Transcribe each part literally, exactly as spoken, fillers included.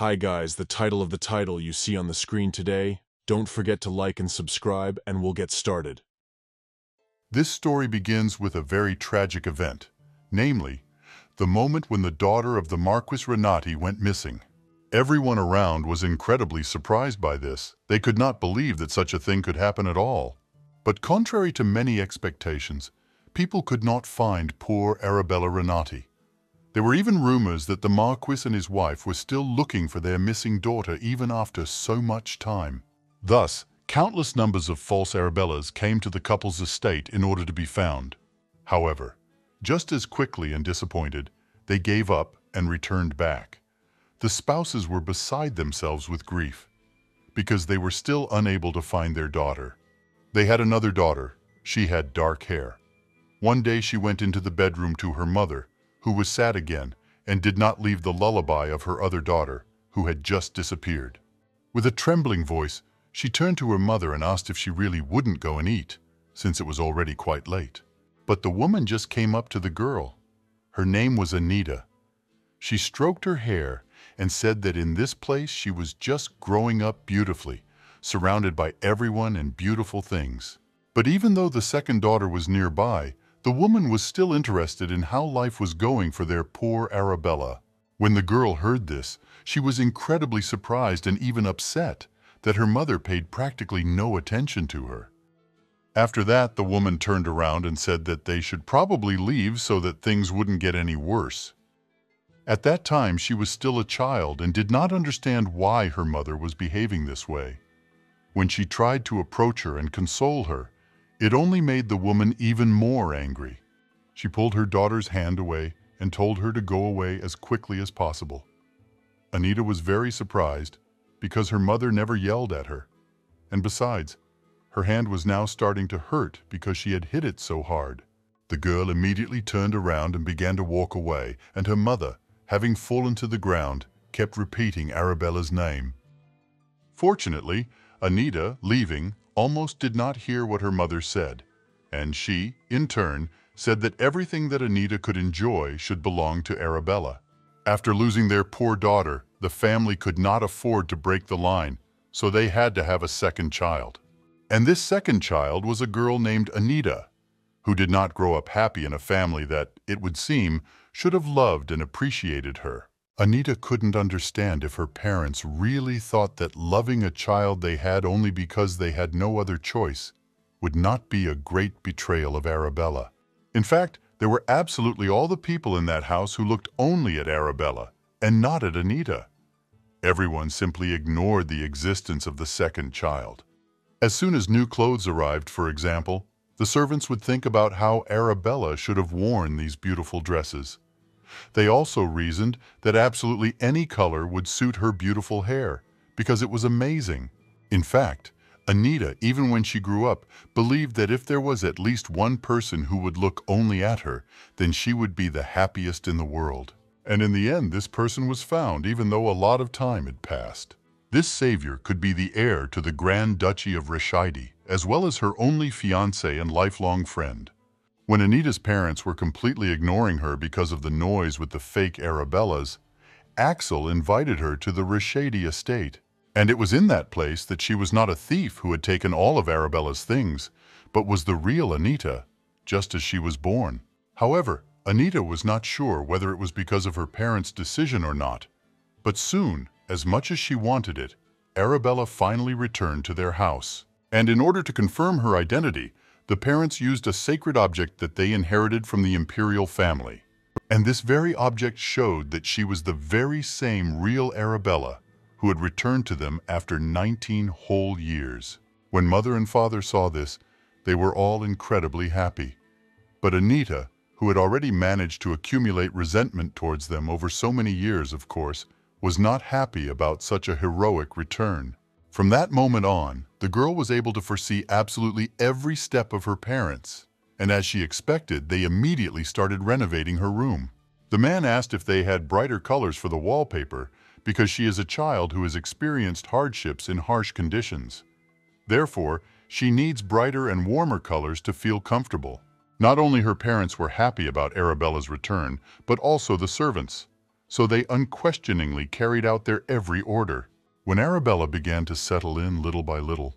Hi guys, the title of the title you see on the screen today. Don't forget to like and subscribe, and we'll get started. This story begins with a very tragic event, namely, the moment when the daughter of the Marquis Renati went missing. Everyone around was incredibly surprised by this. They could not believe that such a thing could happen at all. But contrary to many expectations, people could not find poor Arabella Renati. There were even rumors that the Marquis and his wife were still looking for their missing daughter even after so much time. Thus, countless numbers of false Arabellas came to the couple's estate in order to be found. However, just as quickly and disappointed, they gave up and returned back. The spouses were beside themselves with grief because they were still unable to find their daughter. They had another daughter. She had dark hair. One day she went into the bedroom to her mother, who was sad again and did not leave the lullaby of her other daughter, who had just disappeared. With a trembling voice, she turned to her mother and asked if she really wouldn't go and eat, since it was already quite late. But the woman just came up to the girl. Her name was Anita. She stroked her hair and said that in this place she was just growing up beautifully, surrounded by everyone and beautiful things. But even though the second daughter was nearby, the woman was still interested in how life was going for their poor Arabella. When the girl heard this, she was incredibly surprised and even upset that her mother paid practically no attention to her. After that, the woman turned around and said that they should probably leave so that things wouldn't get any worse. At that time, she was still a child and did not understand why her mother was behaving this way. When she tried to approach her and console her, it only made the woman even more angry. She pulled her daughter's hand away and told her to go away as quickly as possible. Anita was very surprised because her mother never yelled at her. And besides, her hand was now starting to hurt because she had hit it so hard. The girl immediately turned around and began to walk away, and her mother, having fallen to the ground, kept repeating Arabella's name. Fortunately, Anita, leaving, almost did not hear what her mother said, and she, in turn, said that everything that Anita could enjoy should belong to Arabella. After losing their poor daughter, the family could not afford to break the line, so they had to have a second child. And this second child was a girl named Anita, who did not grow up happy in a family that, it would seem, should have loved and appreciated her. Anita couldn't understand if her parents really thought that loving a child they had only because they had no other choice would not be a great betrayal of Arabella. In fact, there were absolutely all the people in that house who looked only at Arabella and not at Anita. Everyone simply ignored the existence of the second child. As soon as new clothes arrived, for example, the servants would think about how Arabella should have worn these beautiful dresses. They also reasoned that absolutely any color would suit her beautiful hair, because it was amazing. In fact, Anita, even when she grew up, believed that if there was at least one person who would look only at her, then she would be the happiest in the world. And in the end, this person was found, even though a lot of time had passed. This savior could be the heir to the Grand Duchy of Reshidi, as well as her only fiancé and lifelong friend. When Anita's parents were completely ignoring her because of the noise with the fake Arabellas, Axel invited her to the Rashady Estate. And it was in that place that she was not a thief who had taken all of Arabella's things, but was the real Anita, just as she was born. However, Anita was not sure whether it was because of her parents' decision or not. But soon, as much as she wanted it, Arabella finally returned to their house. And in order to confirm her identity, the parents used a sacred object that they inherited from the imperial family. And this very object showed that she was the very same real Arabella who had returned to them after nineteen whole years. When mother and father saw this, they were all incredibly happy. But Anita, who had already managed to accumulate resentment towards them over so many years, of course, was not happy about such a heroic return. From that moment on, the girl was able to foresee absolutely every step of her parents, and as she expected, they immediately started renovating her room. The man asked if they had brighter colors for the wallpaper because she is a child who has experienced hardships in harsh conditions. Therefore, she needs brighter and warmer colors to feel comfortable. Not only her parents were happy about Arabella's return, but also the servants. so they unquestioningly carried out their every order. When Arabella began to settle in little by little,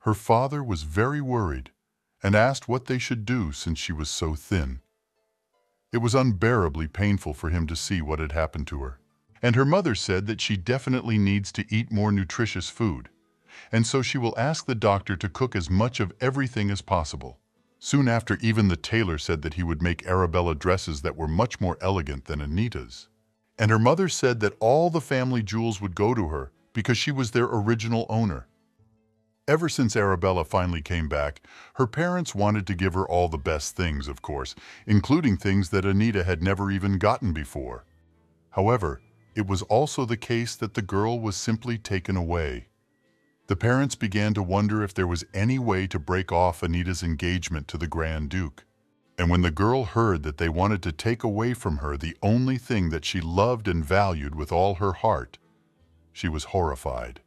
her father was very worried and asked what they should do since she was so thin. It was unbearably painful for him to see what had happened to her. And her mother said that she definitely needs to eat more nutritious food, and so she will ask the doctor to cook as much of everything as possible. Soon after, even the tailor said that he would make Arabella dresses that were much more elegant than Anita's. And her mother said that all the family jewels would go to her because she was their original owner. Ever since Arabella finally came back, her parents wanted to give her all the best things, of course, including things that Anita had never even gotten before. However, it was also the case that the girl was simply taken away. The parents began to wonder if there was any way to break off Anita's engagement to the Grand Duke. And when the girl heard that they wanted to take away from her the only thing that she loved and valued with all her heart, she was horrified.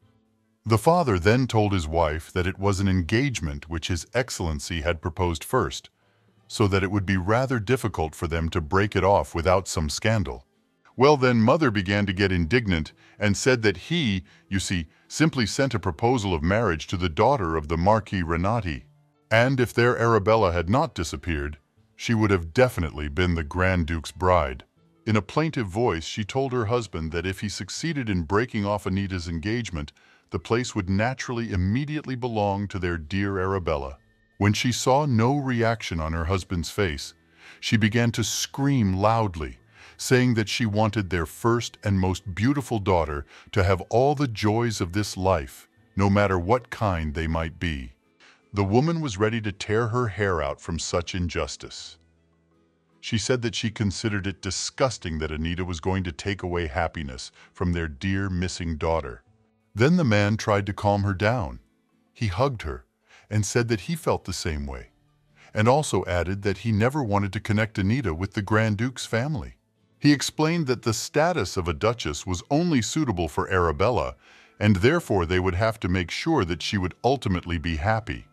The father then told his wife that it was an engagement which His Excellency had proposed first, so that it would be rather difficult for them to break it off without some scandal. Well, then Mother began to get indignant and said that he, you see, simply sent a proposal of marriage to the daughter of the Marquis Renati, and if their Arabella had not disappeared, she would have definitely been the Grand Duke's bride. In a plaintive voice, she told her husband that if he succeeded in breaking off Anita's engagement, the place would naturally immediately belong to their dear Arabella. When she saw no reaction on her husband's face, she began to scream loudly, saying that she wanted their first and most beautiful daughter to have all the joys of this life, no matter what kind they might be. The woman was ready to tear her hair out from such injustice. She said that she considered it disgusting that Anita was going to take away happiness from their dear missing daughter. Then the man tried to calm her down. He hugged her and said that he felt the same way, and also added that he never wanted to connect Anita with the Grand Duke's family. He explained that the status of a duchess was only suitable for Arabella, and therefore they would have to make sure that she would ultimately be happy.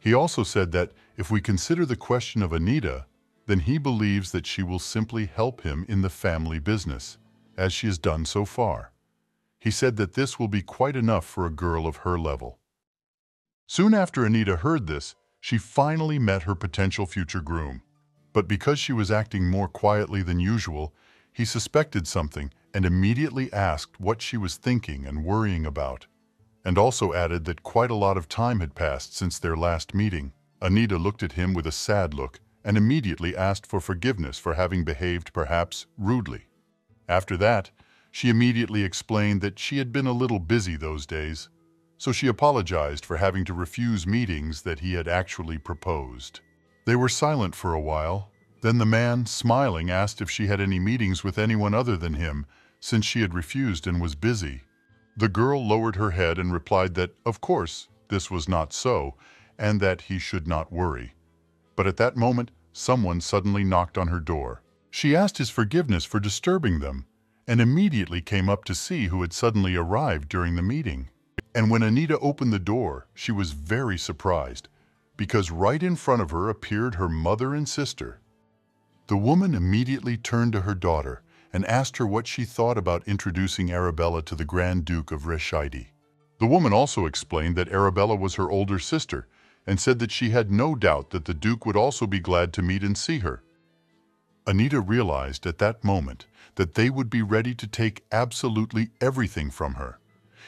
He also said that if we consider the question of Anita, then he believes that she will simply help him in the family business, as she has done so far. He said that this will be quite enough for a girl of her level. Soon after Anita heard this, she finally met her potential future groom. But because she was acting more quietly than usual, he suspected something and immediately asked what she was thinking and worrying about, and also added that quite a lot of time had passed since their last meeting. Anita looked at him with a sad look and immediately asked for forgiveness for having behaved perhaps rudely. After that, she immediately explained that she had been a little busy those days, so she apologized for having to refuse meetings that he had actually proposed. They were silent for a while. Then the man, smiling, asked if she had any meetings with anyone other than him, since she had refused and was busy. The girl lowered her head and replied that, of course, this was not so, and that he should not worry. But at that moment, someone suddenly knocked on her door. She asked his forgiveness for disturbing them, and immediately came up to see who had suddenly arrived during the meeting. And when Anita opened the door, she was very surprised, because right in front of her appeared her mother and sister. The woman immediately turned to her daughter and asked her what she thought about introducing Arabella to the Grand Duke of Reshidi. The woman also explained that Arabella was her older sister and said that she had no doubt that the Duke would also be glad to meet and see her. Anita realized at that moment that they would be ready to take absolutely everything from her,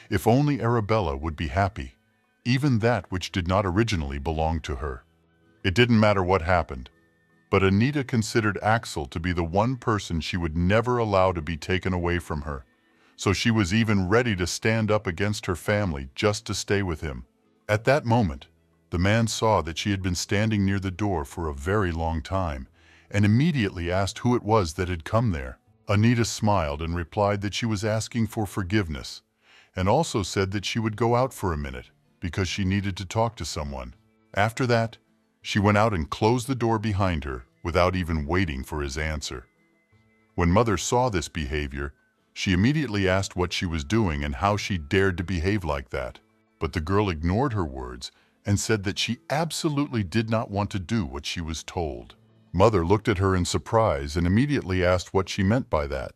if only Arabella would be happy, even that which did not originally belong to her. It didn't matter what happened, but Anita considered Axel to be the one person she would never allow to be taken away from her, so she was even ready to stand up against her family just to stay with him. At that moment, the man saw that she had been standing near the door for a very long time, and immediately asked who it was that had come there. Anita smiled and replied that she was asking for forgiveness, and also said that she would go out for a minute because she needed to talk to someone. After that, she went out and closed the door behind her without even waiting for his answer. When Mother saw this behavior, she immediately asked what she was doing and how she dared to behave like that. But the girl ignored her words and said that she absolutely did not want to do what she was told. Mother looked at her in surprise and immediately asked what she meant by that.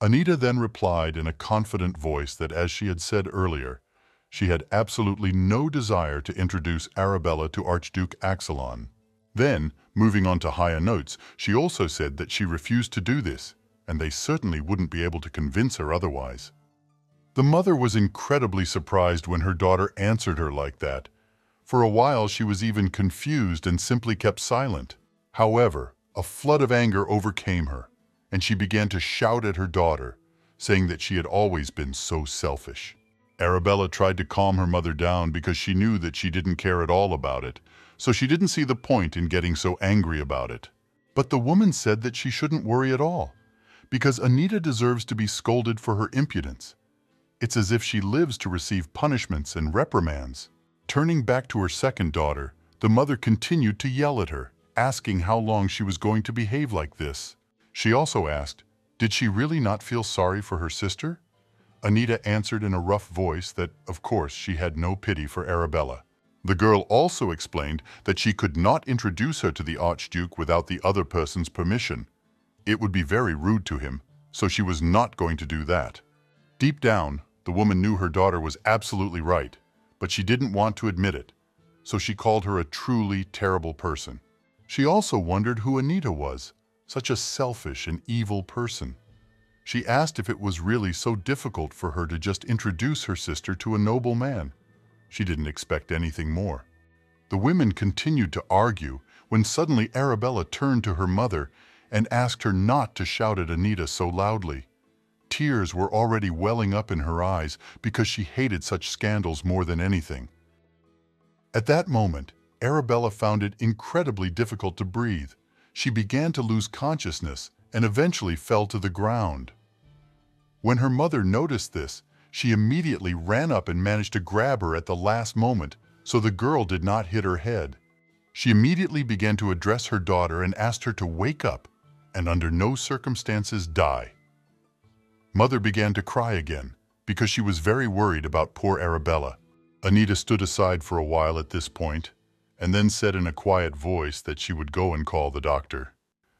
Anita then replied in a confident voice that, as she had said earlier, she had absolutely no desire to introduce Arabella to Archduke Axelon. Then, moving on to higher notes, she also said that she refused to do this, and they certainly wouldn't be able to convince her otherwise. The mother was incredibly surprised when her daughter answered her like that. For a while, she was even confused and simply kept silent. However, a flood of anger overcame her, and she began to shout at her daughter, saying that she had always been so selfish. Arabella tried to calm her mother down because she knew that she didn't care at all about it, so she didn't see the point in getting so angry about it. But the woman said that she shouldn't worry at all, because Anita deserves to be scolded for her impudence. It's as if she lives to receive punishments and reprimands. Turning back to her second daughter, the mother continued to yell at her, asking how long she was going to behave like this. She also asked, did she really not feel sorry for her sister? Anita answered in a rough voice that, of course, she had no pity for Arabella. The girl also explained that she could not introduce her to the Archduke without the other person's permission. It would be very rude to him, so she was not going to do that. Deep down, the woman knew her daughter was absolutely right, but she didn't want to admit it, so she called her a truly terrible person. She also wondered who Anita was, such a selfish and evil person. She asked if it was really so difficult for her to just introduce her sister to a noble man. She didn't expect anything more. The women continued to argue when suddenly Arabella turned to her mother and asked her not to shout at Anita so loudly. Tears were already welling up in her eyes because she hated such scandals more than anything. At that moment, Arabella found it incredibly difficult to breathe. She began to lose consciousness and eventually fell to the ground. When her mother noticed this, she immediately ran up and managed to grab her at the last moment so the girl did not hit her head. She immediately began to address her daughter and asked her to wake up and under no circumstances die. Mother began to cry again because she was very worried about poor Arabella. Anita stood aside for a while at this point, and then said in a quiet voice that she would go and call the doctor.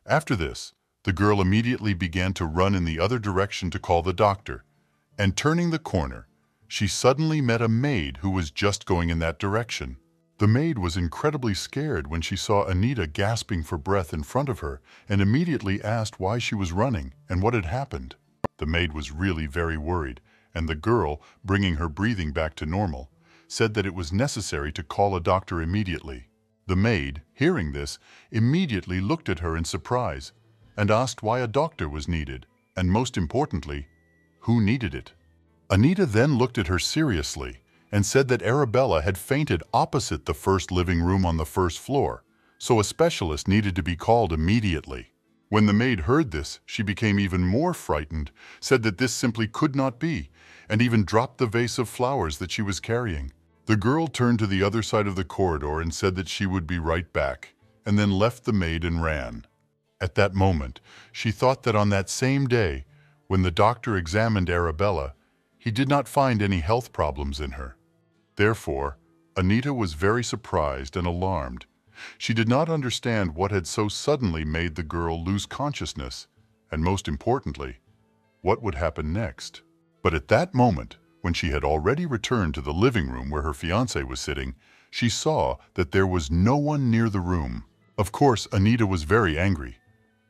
After this, the girl immediately began to run in the other direction to call the doctor, and turning the corner, she suddenly met a maid who was just going in that direction. The maid was incredibly scared when she saw Anita gasping for breath in front of her and immediately asked why she was running and what had happened. The maid was really very worried, and the girl, bringing her breathing back to normal, said that it was necessary to call a doctor immediately. The maid, hearing this, immediately looked at her in surprise and asked why a doctor was needed, and most importantly, who needed it. Anita then looked at her seriously and said that Arabella had fainted opposite the first living room on the first floor, so a specialist needed to be called immediately. When the maid heard this, she became even more frightened, said that this simply could not be, and even dropped the vase of flowers that she was carrying. The girl turned to the other side of the corridor and said that she would be right back, and then left the maid and ran. At that moment, she thought that on that same day, when the doctor examined Arabella, he did not find any health problems in her. Therefore, Anita was very surprised and alarmed. She did not understand what had so suddenly made the girl lose consciousness, and most importantly, what would happen next. But at that moment, when she had already returned to the living room where her fiancé was sitting, she saw that there was no one near the room. Of course, Anita was very angry.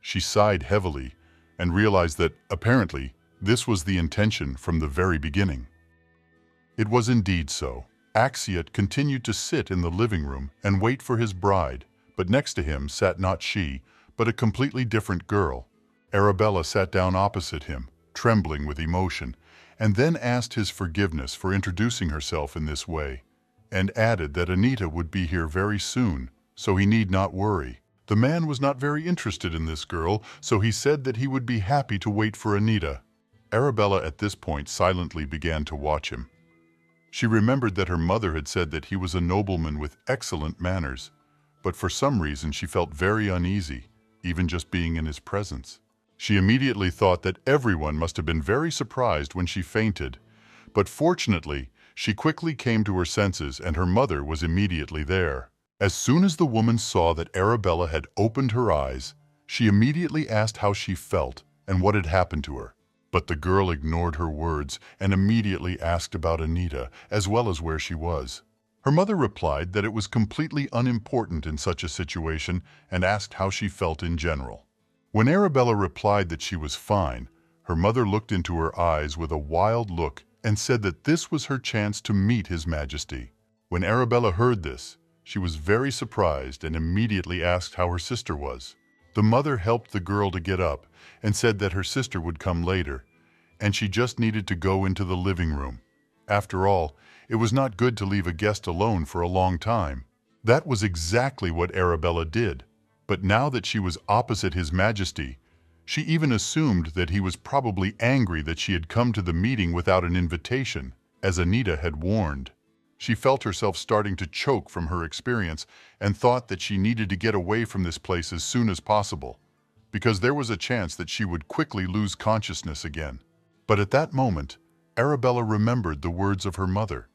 She sighed heavily and realized that, apparently, this was the intention from the very beginning. It was indeed so. Axiot continued to sit in the living room and wait for his bride, but next to him sat not she, but a completely different girl. Arabella sat down opposite him, trembling with emotion, and then asked his forgiveness for introducing herself in this way, and added that Anita would be here very soon, so he need not worry. The man was not very interested in this girl, so he said that he would be happy to wait for Anita. Arabella at this point silently began to watch him. She remembered that her mother had said that he was a nobleman with excellent manners, but for some reason she felt very uneasy, even just being in his presence. She immediately thought that everyone must have been very surprised when she fainted, but fortunately, she quickly came to her senses and her mother was immediately there. As soon as the woman saw that Arabella had opened her eyes, she immediately asked how she felt and what had happened to her. But the girl ignored her words and immediately asked about Anita, as well as where she was. Her mother replied that it was completely unimportant in such a situation and asked how she felt in general. When Arabella replied that she was fine, her mother looked into her eyes with a wild look and said that this was her chance to meet His Majesty. When Arabella heard this, she was very surprised and immediately asked how her sister was. The mother helped the girl to get up and said that her sister would come later, and she just needed to go into the living room. After all, it was not good to leave a guest alone for a long time. That was exactly what Arabella did. But now that she was opposite His Majesty, she even assumed that he was probably angry that she had come to the meeting without an invitation, as Anita had warned. She felt herself starting to choke from her experience and thought that she needed to get away from this place as soon as possible, because there was a chance that she would quickly lose consciousness again. But at that moment, Arabella remembered the words of her mother,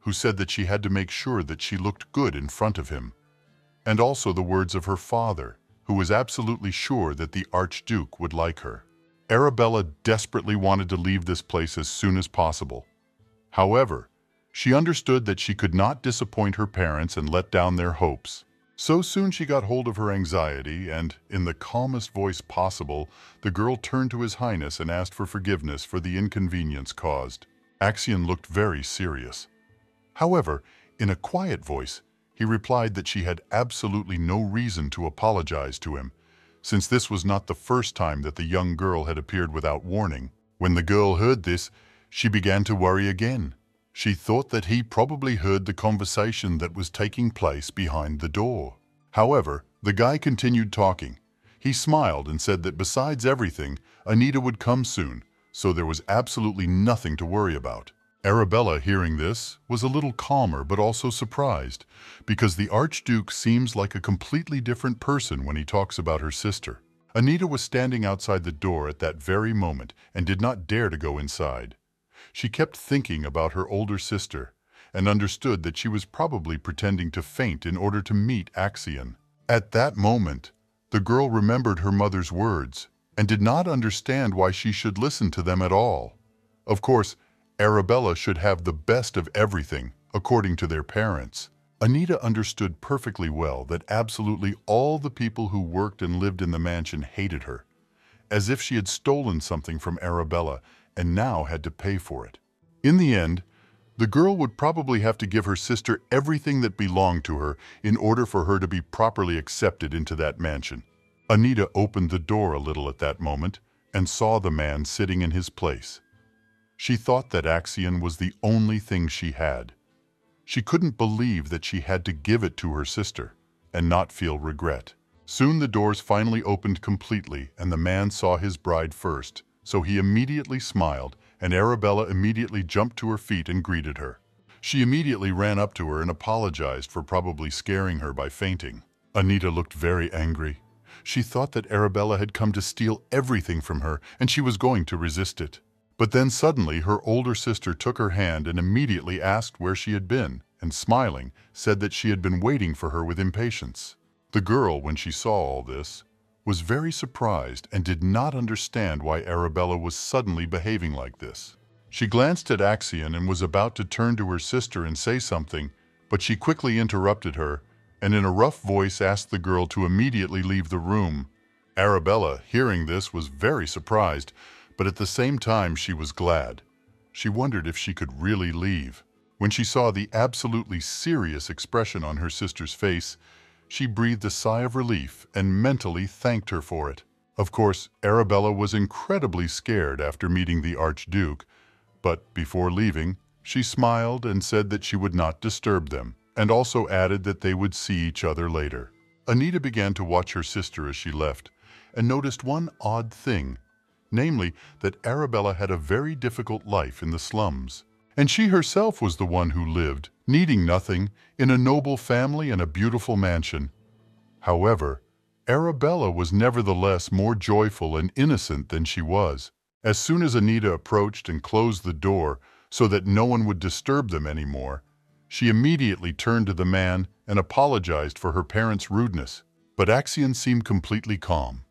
who said that she had to make sure that she looked good in front of him, and also the words of her father, who was absolutely sure that the Archduke would like her. Arabella desperately wanted to leave this place as soon as possible. However, she understood that she could not disappoint her parents and let down their hopes. So soon she got hold of her anxiety, and, in the calmest voice possible, the girl turned to His Highness and asked for forgiveness for the inconvenience caused. Axion looked very serious. However, in a quiet voice, he replied that she had absolutely no reason to apologize to him, since this was not the first time that the young girl had appeared without warning. When the girl heard this, she began to worry again. She thought that he probably heard the conversation that was taking place behind the door. However, the guy continued talking. He smiled and said that besides everything, Anita would come soon, so there was absolutely nothing to worry about. Arabella, hearing this, was a little calmer but also surprised, because the Archduke seems like a completely different person when he talks about her sister. Anita was standing outside the door at that very moment and did not dare to go inside. She kept thinking about her older sister and understood that she was probably pretending to faint in order to meet Axion. At that moment, the girl remembered her mother's words and did not understand why she should listen to them at all. Of course, Arabella should have the best of everything, according to their parents. Anita understood perfectly well that absolutely all the people who worked and lived in the mansion hated her, as if she had stolen something from Arabella and now had to pay for it. In the end, the girl would probably have to give her sister everything that belonged to her in order for her to be properly accepted into that mansion. Anita opened the door a little at that moment and saw the man sitting in his place. She thought that Axion was the only thing she had. She couldn't believe that she had to give it to her sister and not feel regret. Soon the doors finally opened completely and the man saw his bride first, so he immediately smiled and Arabella immediately jumped to her feet and greeted her. She immediately ran up to her and apologized for probably scaring her by fainting. Anita looked very angry. She thought that Arabella had come to steal everything from her and she was going to resist it. But then suddenly her older sister took her hand and immediately asked where she had been, and smiling, said that she had been waiting for her with impatience. The girl, when she saw all this, was very surprised and did not understand why Arabella was suddenly behaving like this. She glanced at Axion and was about to turn to her sister and say something, but she quickly interrupted her and in a rough voice asked the girl to immediately leave the room. Arabella, hearing this, was very surprised, but at the same time she was glad. She wondered if she could really leave. When she saw the absolutely serious expression on her sister's face, she breathed a sigh of relief and mentally thanked her for it. Of course, Arabella was incredibly scared after meeting the Archduke, but before leaving, she smiled and said that she would not disturb them, and also added that they would see each other later. Anita began to watch her sister as she left, and noticed one odd thing. Namely, that Arabella had a very difficult life in the slums, and she herself was the one who lived, needing nothing, in a noble family and a beautiful mansion. However, Arabella was nevertheless more joyful and innocent than she was. As soon as Anita approached and closed the door so that no one would disturb them anymore, she immediately turned to the man and apologized for her parents' rudeness. But Axion seemed completely calm.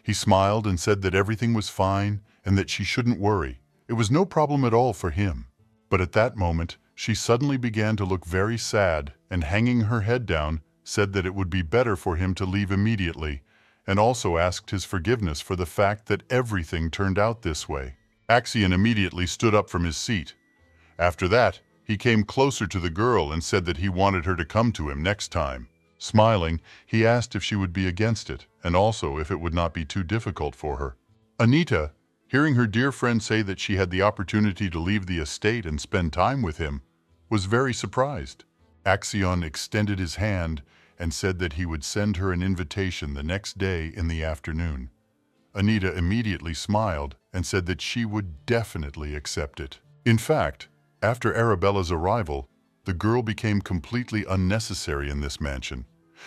He smiled and said that everything was fine and that she shouldn't worry. It was no problem at all for him. But at that moment, she suddenly began to look very sad, and hanging her head down, said that it would be better for him to leave immediately, and also asked his forgiveness for the fact that everything turned out this way. Axion immediately stood up from his seat. After that, he came closer to the girl and said that he wanted her to come to him next time. Smiling, he asked if she would be against it, and also if it would not be too difficult for her. Anita, hearing her dear friend say that she had the opportunity to leave the estate and spend time with him, was very surprised. Axion extended his hand and said that he would send her an invitation the next day in the afternoon. Anita immediately smiled and said that she would definitely accept it. In fact, after Arabella's arrival, the girl became completely unnecessary in this mansion,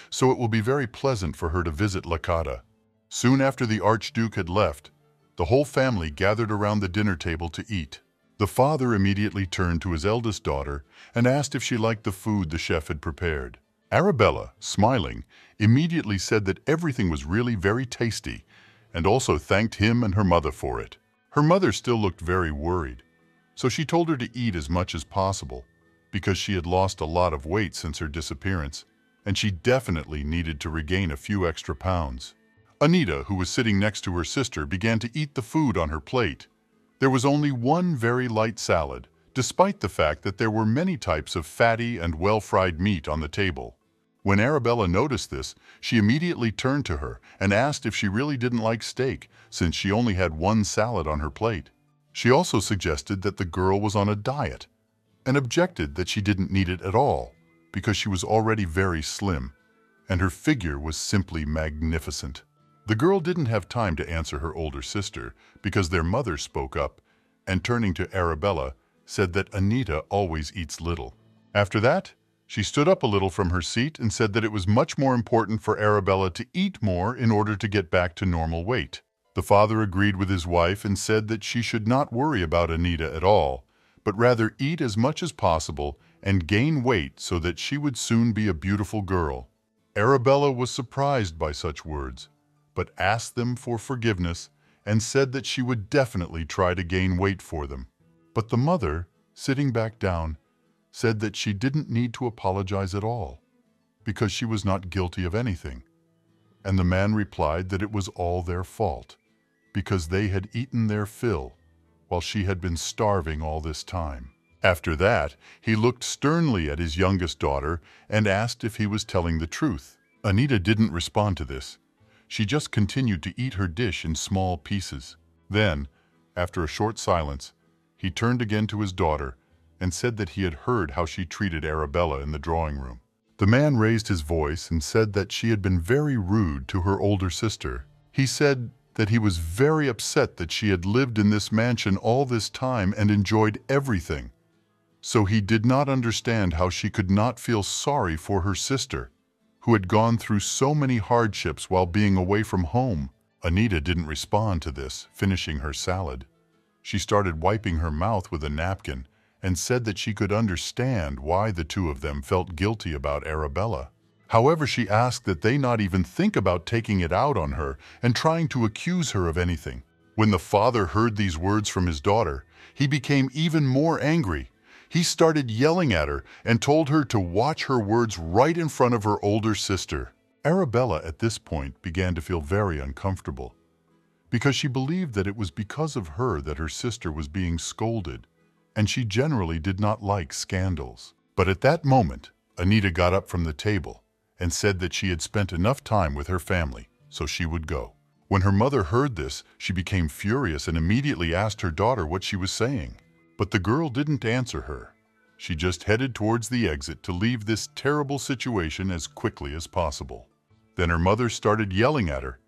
so it will be very pleasant for her to visit Lacade. Soon after the Archduke had left, the whole family gathered around the dinner table to eat. The father immediately turned to his eldest daughter and asked if she liked the food the chef had prepared. Arabella, smiling, immediately said that everything was really very tasty, and also thanked him and her mother for it. Her mother still looked very worried, so she told her to eat as much as possible, because she had lost a lot of weight since her disappearance, and she definitely needed to regain a few extra pounds. Anita, who was sitting next to her sister, began to eat the food on her plate. There was only one very light salad, despite the fact that there were many types of fatty and well-fried meat on the table. When Arabella noticed this, she immediately turned to her and asked if she really didn't like steak, since she only had one salad on her plate. She also suggested that the girl was on a diet, and objected that she didn't need it at all, because she was already very slim, and her figure was simply magnificent. The girl didn't have time to answer her older sister, because their mother spoke up, and turning to Arabella, said that Anita always eats little. After that, she stood up a little from her seat and said that it was much more important for Arabella to eat more in order to get back to normal weight. The father agreed with his wife and said that she should not worry about Anita at all, but rather eat as much as possible and gain weight so that she would soon be a beautiful girl. Arabella was surprised by such words, but asked them for forgiveness and said that she would definitely try to gain weight for them. But the mother, sitting back down, said that she didn't need to apologize at all, because she was not guilty of anything. And the man replied that it was all their fault, because they had eaten their fill, while she had been starving all this time. After that, he looked sternly at his youngest daughter and asked if he was telling the truth. Anita didn't respond to this. She just continued to eat her dish in small pieces. Then, after a short silence, he turned again to his daughter and said that he had heard how she treated Arabella in the drawing room. The man raised his voice and said that she had been very rude to her older sister. He said that he was very upset that she had lived in this mansion all this time and enjoyed everything, so he did not understand how she could not feel sorry for her sister, who had gone through so many hardships while being away from home. Anita didn't respond to this, finishing her salad. She started wiping her mouth with a napkin and said that she could understand why the two of them felt guilty about Arabella. However, she asked that they not even think about taking it out on her and trying to accuse her of anything. When the father heard these words from his daughter, he became even more angry. He started yelling at her and told her to watch her words right in front of her older sister. Arabella at this point began to feel very uncomfortable, because she believed that it was because of her that her sister was being scolded, and she generally did not like scandals. But at that moment, Anita got up from the table and said that she had spent enough time with her family, so she would go. When her mother heard this, she became furious and immediately asked her daughter what she was saying. But the girl didn't answer her. She just headed towards the exit to leave this terrible situation as quickly as possible. Then her mother started yelling at her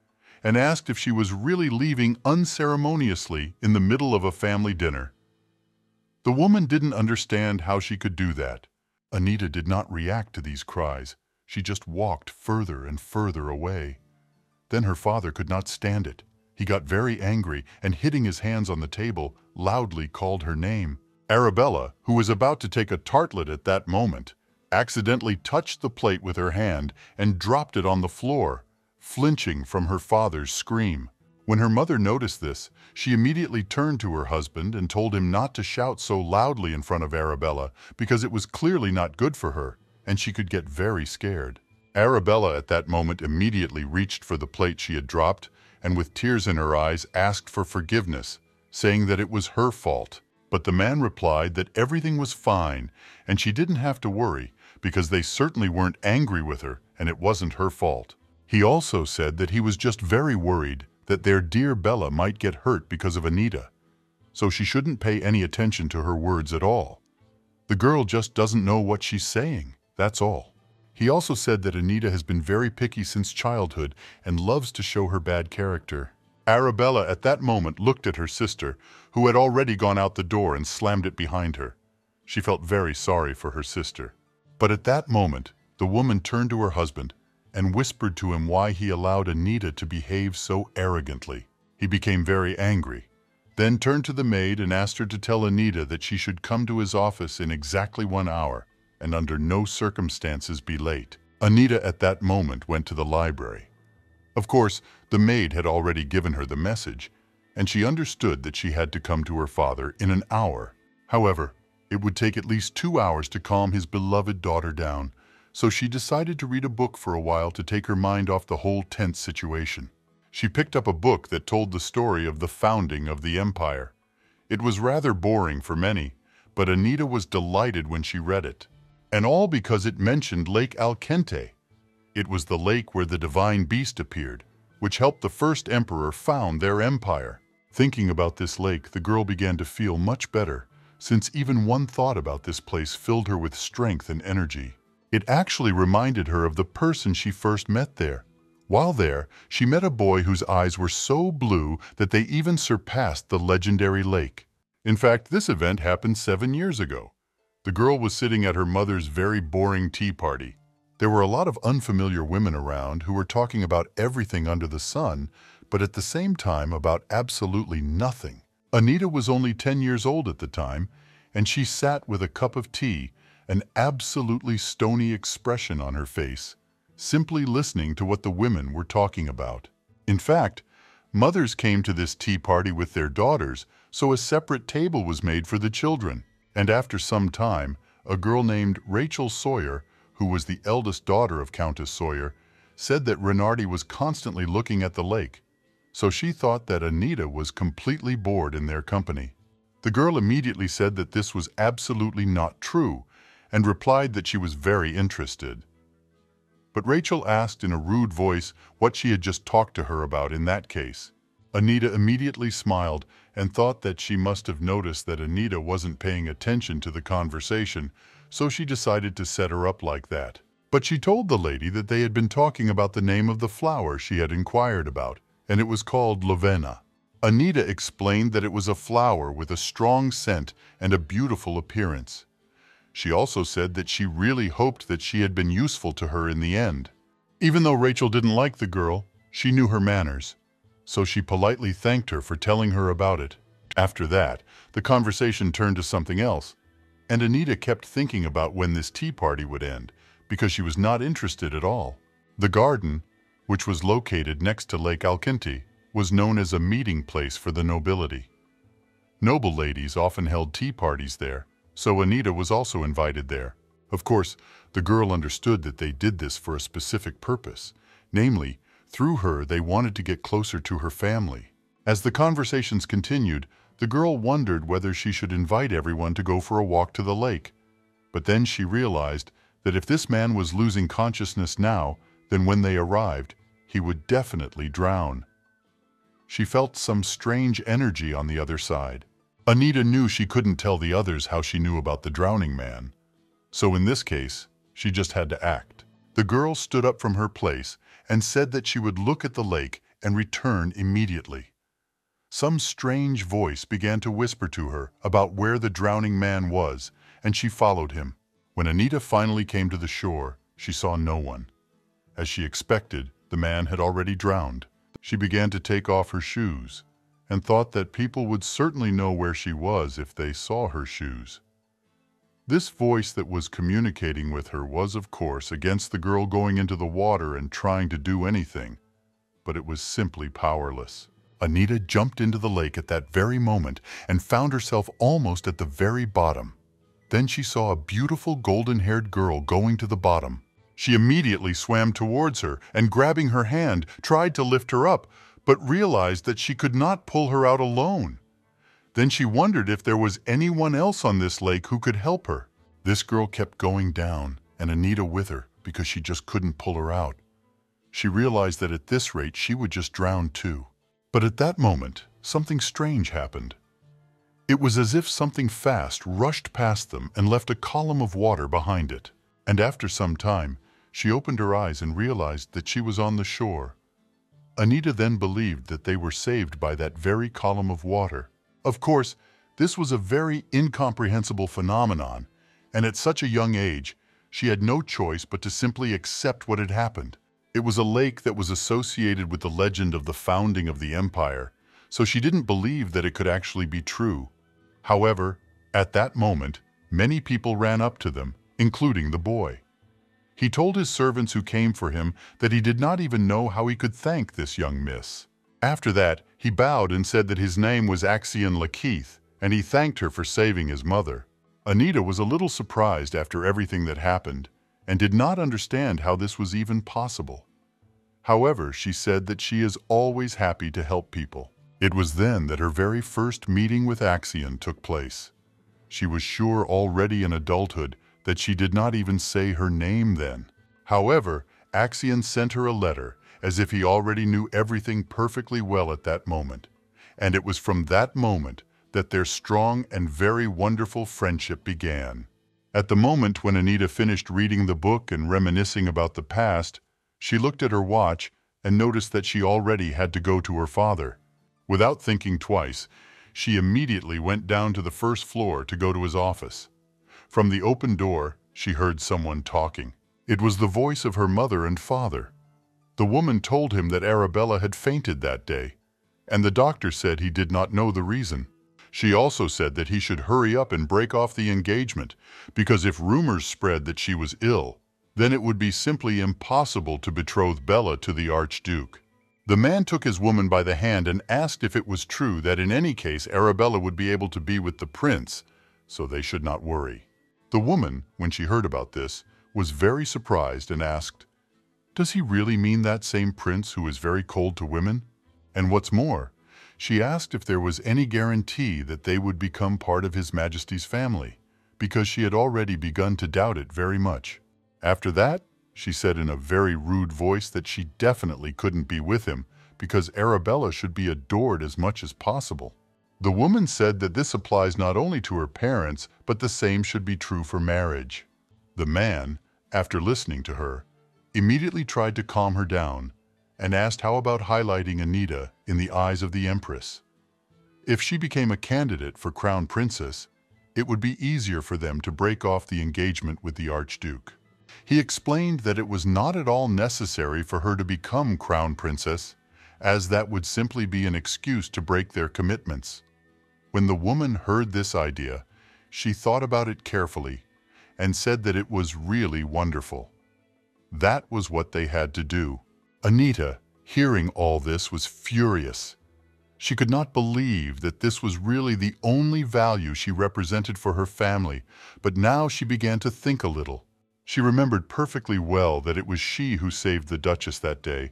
and asked if she was really leaving unceremoniously in the middle of a family dinner. The woman didn't understand how she could do that. Anita did not react to these cries. She just walked further and further away. Then her father could not stand it. He got very angry and, hitting his hands on the table, loudly called her name. Arabella, who was about to take a tartlet at that moment, accidentally touched the plate with her hand and dropped it on the floor, flinching from her father's scream. When her mother noticed this, she immediately turned to her husband and told him not to shout so loudly in front of Arabella because it was clearly not good for her, and she could get very scared. Arabella at that moment immediately reached for the plate she had dropped and with tears in her eyes asked for forgiveness, saying that it was her fault. But the man replied that everything was fine and she didn't have to worry because they certainly weren't angry with her and it wasn't her fault. He also said that he was just very worried that their dear Bella might get hurt because of Anita, so she shouldn't pay any attention to her words at all. The girl just doesn't know what she's saying, that's all. He also said that Anita has been very picky since childhood and loves to show her bad character. Arabella at that moment looked at her sister, who had already gone out the door and slammed it behind her. She felt very sorry for her sister. But at that moment, the woman turned to her husband and whispered to him why he allowed Anita to behave so arrogantly. He became very angry, then turned to the maid and asked her to tell Anita that she should come to his office in exactly one hour and under no circumstances be late. Anita at that moment went to the library. Of course, the maid had already given her the message, and she understood that she had to come to her father in an hour. However, it would take at least two hours to calm his beloved daughter down, so she decided to read a book for a while to take her mind off the whole tense situation. She picked up a book that told the story of the founding of the empire. It was rather boring for many, but Anita was delighted when she read it. And all because it mentioned Lake Alkente. It was the lake where the divine beast appeared, which helped the first emperor found their empire. Thinking about this lake, the girl began to feel much better, since even one thought about this place filled her with strength and energy. It actually reminded her of the person she first met there. While there, she met a boy whose eyes were so blue that they even surpassed the legendary lake. In fact, this event happened seven years ago. The girl was sitting at her mother's very boring tea party. There were a lot of unfamiliar women around who were talking about everything under the sun, but at the same time about absolutely nothing. Anita was only ten years old at the time, and she sat with a cup of tea, an absolutely stony expression on her face, simply listening to what the women were talking about. In fact, mothers came to this tea party with their daughters, so a separate table was made for the children. And after some time, a girl named Rachel Sawyer, who was the eldest daughter of Countess Sawyer, said that Renardi was constantly looking at the lake, so she thought that Anita was completely bored in their company. The girl immediately said that this was absolutely not true, and replied that she was very interested. But Rachel asked in a rude voice what she had just talked to her about in that case. Anita immediately smiled and thought that she must have noticed that Anita wasn't paying attention to the conversation, so she decided to set her up like that. But she told the lady that they had been talking about the name of the flower she had inquired about, and it was called Lavena. Anita explained that it was a flower with a strong scent and a beautiful appearance. She also said that she really hoped that she had been useful to her in the end. Even though Rachel didn't like the girl, she knew her manners, so she politely thanked her for telling her about it. After that, the conversation turned to something else, and Anita kept thinking about when this tea party would end, because she was not interested at all. The garden, which was located next to Lake Alkente, was known as a meeting place for the nobility. Noble ladies often held tea parties there, so Anita was also invited there. Of course, the girl understood that they did this for a specific purpose. Namely, through her they wanted to get closer to her family. As the conversations continued, the girl wondered whether she should invite everyone to go for a walk to the lake. But then she realized that if this man was losing consciousness now, then when they arrived, he would definitely drown. She felt some strange energy on the other side. Anita knew she couldn't tell the others how she knew about the drowning man, so in this case, she just had to act. The girl stood up from her place and said that she would look at the lake and return immediately. Some strange voice began to whisper to her about where the drowning man was, and she followed him. When Anita finally came to the shore, she saw no one. As she expected, the man had already drowned. She began to take off her shoes, and thought that people would certainly know where she was if they saw her shoes. This voice that was communicating with her was, of course, against the girl going into the water and trying to do anything, but it was simply powerless. Anita jumped into the lake at that very moment and found herself almost at the very bottom. Then she saw a beautiful golden-haired girl going to the bottom. She immediately swam towards her and, grabbing her hand, tried to lift her up, but realized that she could not pull her out alone. Then she wondered if there was anyone else on this lake who could help her. This girl kept going down, and Anita with her, because she just couldn't pull her out. She realized that at this rate she would just drown too. But at that moment, something strange happened. It was as if something fast rushed past them and left a column of water behind it. And after some time, she opened her eyes and realized that she was on the shore. Anita then believed that they were saved by that very column of water. Of course, this was a very incomprehensible phenomenon, and at such a young age, she had no choice but to simply accept what had happened. It was a lake that was associated with the legend of the founding of the empire, so she didn't believe that it could actually be true. However, at that moment, many people ran up to them, including the boy. He told his servants who came for him that he did not even know how he could thank this young miss. After that, he bowed and said that his name was Axion Lakeith, and he thanked her for saving his mother. Anita was a little surprised after everything that happened, and did not understand how this was even possible. However, she said that she is always happy to help people. It was then that her very first meeting with Axion took place. She was sure already in adulthood that she did not even say her name then. However, Axion sent her a letter, as if he already knew everything perfectly well at that moment. And it was from that moment that their strong and very wonderful friendship began. At the moment when Anita finished reading the book and reminiscing about the past, she looked at her watch and noticed that she already had to go to her father. Without thinking twice, she immediately went down to the first floor to go to his office. From the open door, she heard someone talking. It was the voice of her mother and father. The woman told him that Arabella had fainted that day, and the doctor said he did not know the reason. She also said that he should hurry up and break off the engagement, because if rumors spread that she was ill, then it would be simply impossible to betroth Bella to the Archduke. The man took his woman by the hand and asked if it was true that in any case Arabella would be able to be with the prince, so they should not worry. The woman, when she heard about this, was very surprised and asked, "Does he really mean that same prince who is very cold to women?" And what's more, she asked if there was any guarantee that they would become part of His Majesty's family, because she had already begun to doubt it very much. After that, she said in a very rude voice that she definitely couldn't be with him, because Arabella should be adored as much as possible. The woman said that this applies not only to her parents, but the same should be true for marriage. The man, after listening to her, immediately tried to calm her down and asked how about highlighting Anita in the eyes of the Empress. If she became a candidate for Crown Princess, it would be easier for them to break off the engagement with the Archduke. He explained that it was not at all necessary for her to become Crown Princess, as that would simply be an excuse to break their commitments. When the woman heard this idea, she thought about it carefully and said that it was really wonderful. That was what they had to do. Anita, hearing all this, was furious. She could not believe that this was really the only value she represented for her family, but now she began to think a little. She remembered perfectly well that it was she who saved the Duchess that day,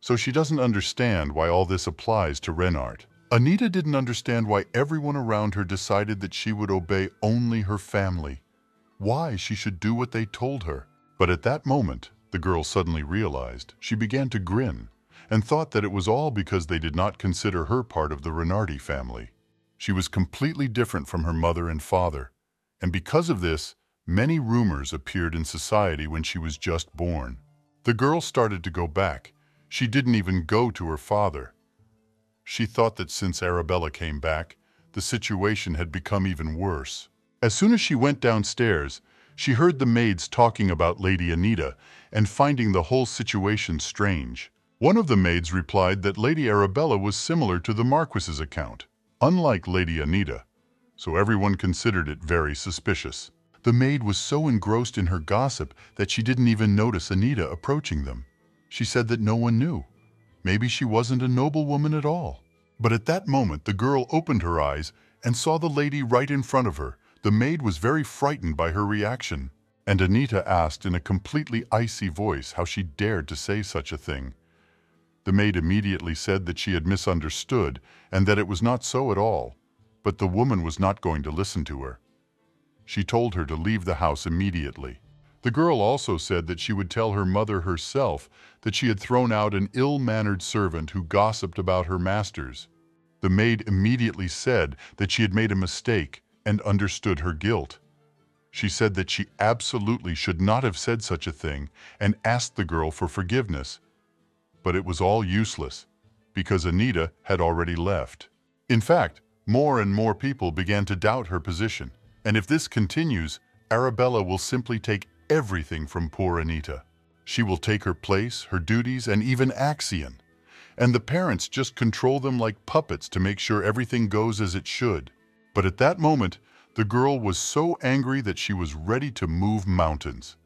so she doesn't understand why all this applies to Renard. Anita didn't understand why everyone around her decided that she would obey only her family, why she should do what they told her. But at that moment, the girl suddenly realized, she began to grin, and thought that it was all because they did not consider her part of the Renardi family. She was completely different from her mother and father, and because of this, many rumors appeared in society when she was just born. The girl started to go back. She didn't even go to her father. She thought that since Arabella came back, the situation had become even worse. As soon as she went downstairs, she heard the maids talking about Lady Anita and finding the whole situation strange. One of the maids replied that Lady Arabella was similar to the Marquis's account, unlike Lady Anita, so everyone considered it very suspicious. The maid was so engrossed in her gossip that she didn't even notice Anita approaching them. She said that no one knew. Maybe she wasn't a noblewoman at all. But at that moment, the girl opened her eyes and saw the lady right in front of her. The maid was very frightened by her reaction, and Anita asked in a completely icy voice how she dared to say such a thing. The maid immediately said that she had misunderstood and that it was not so at all, but the woman was not going to listen to her. She told her to leave the house immediately. The girl also said that she would tell her mother herself that she had thrown out an ill-mannered servant who gossiped about her masters. The maid immediately said that she had made a mistake and understood her guilt. She said that she absolutely should not have said such a thing and asked the girl for forgiveness. But it was all useless, because Anita had already left. In fact, more and more people began to doubt her position, and if this continues, Arabella will simply take everything from poor Anita. She will take her place, her duties, and even Axion. And the parents just control them like puppets to make sure everything goes as it should. But at that moment, the girl was so angry that she was ready to move mountains.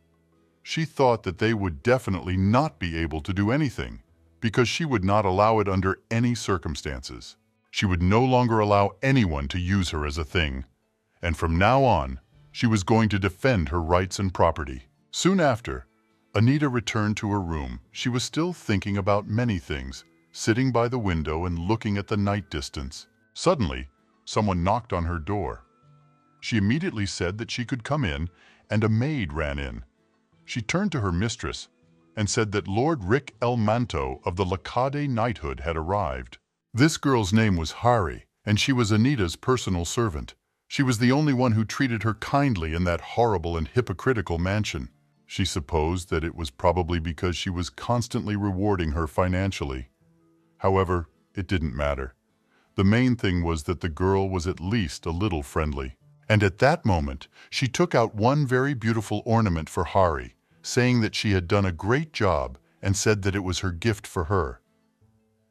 She thought that they would definitely not be able to do anything, because she would not allow it under any circumstances. She would no longer allow anyone to use her as a thing. And from now on, she was going to defend her rights and property. Soon after, Anita returned to her room. She was still thinking about many things, sitting by the window and looking at the night distance. Suddenly, someone knocked on her door. She immediately said that she could come in, and a maid ran in. She turned to her mistress and said that Lord Rick El Manto of the Lacade knighthood had arrived. This girl's name was Hari, and she was Anita's personal servant. She was the only one who treated her kindly in that horrible and hypocritical mansion. She supposed that it was probably because she was constantly rewarding her financially. However, it didn't matter. The main thing was that the girl was at least a little friendly. And at that moment, she took out one very beautiful ornament for Hari, saying that she had done a great job and said that it was her gift for her.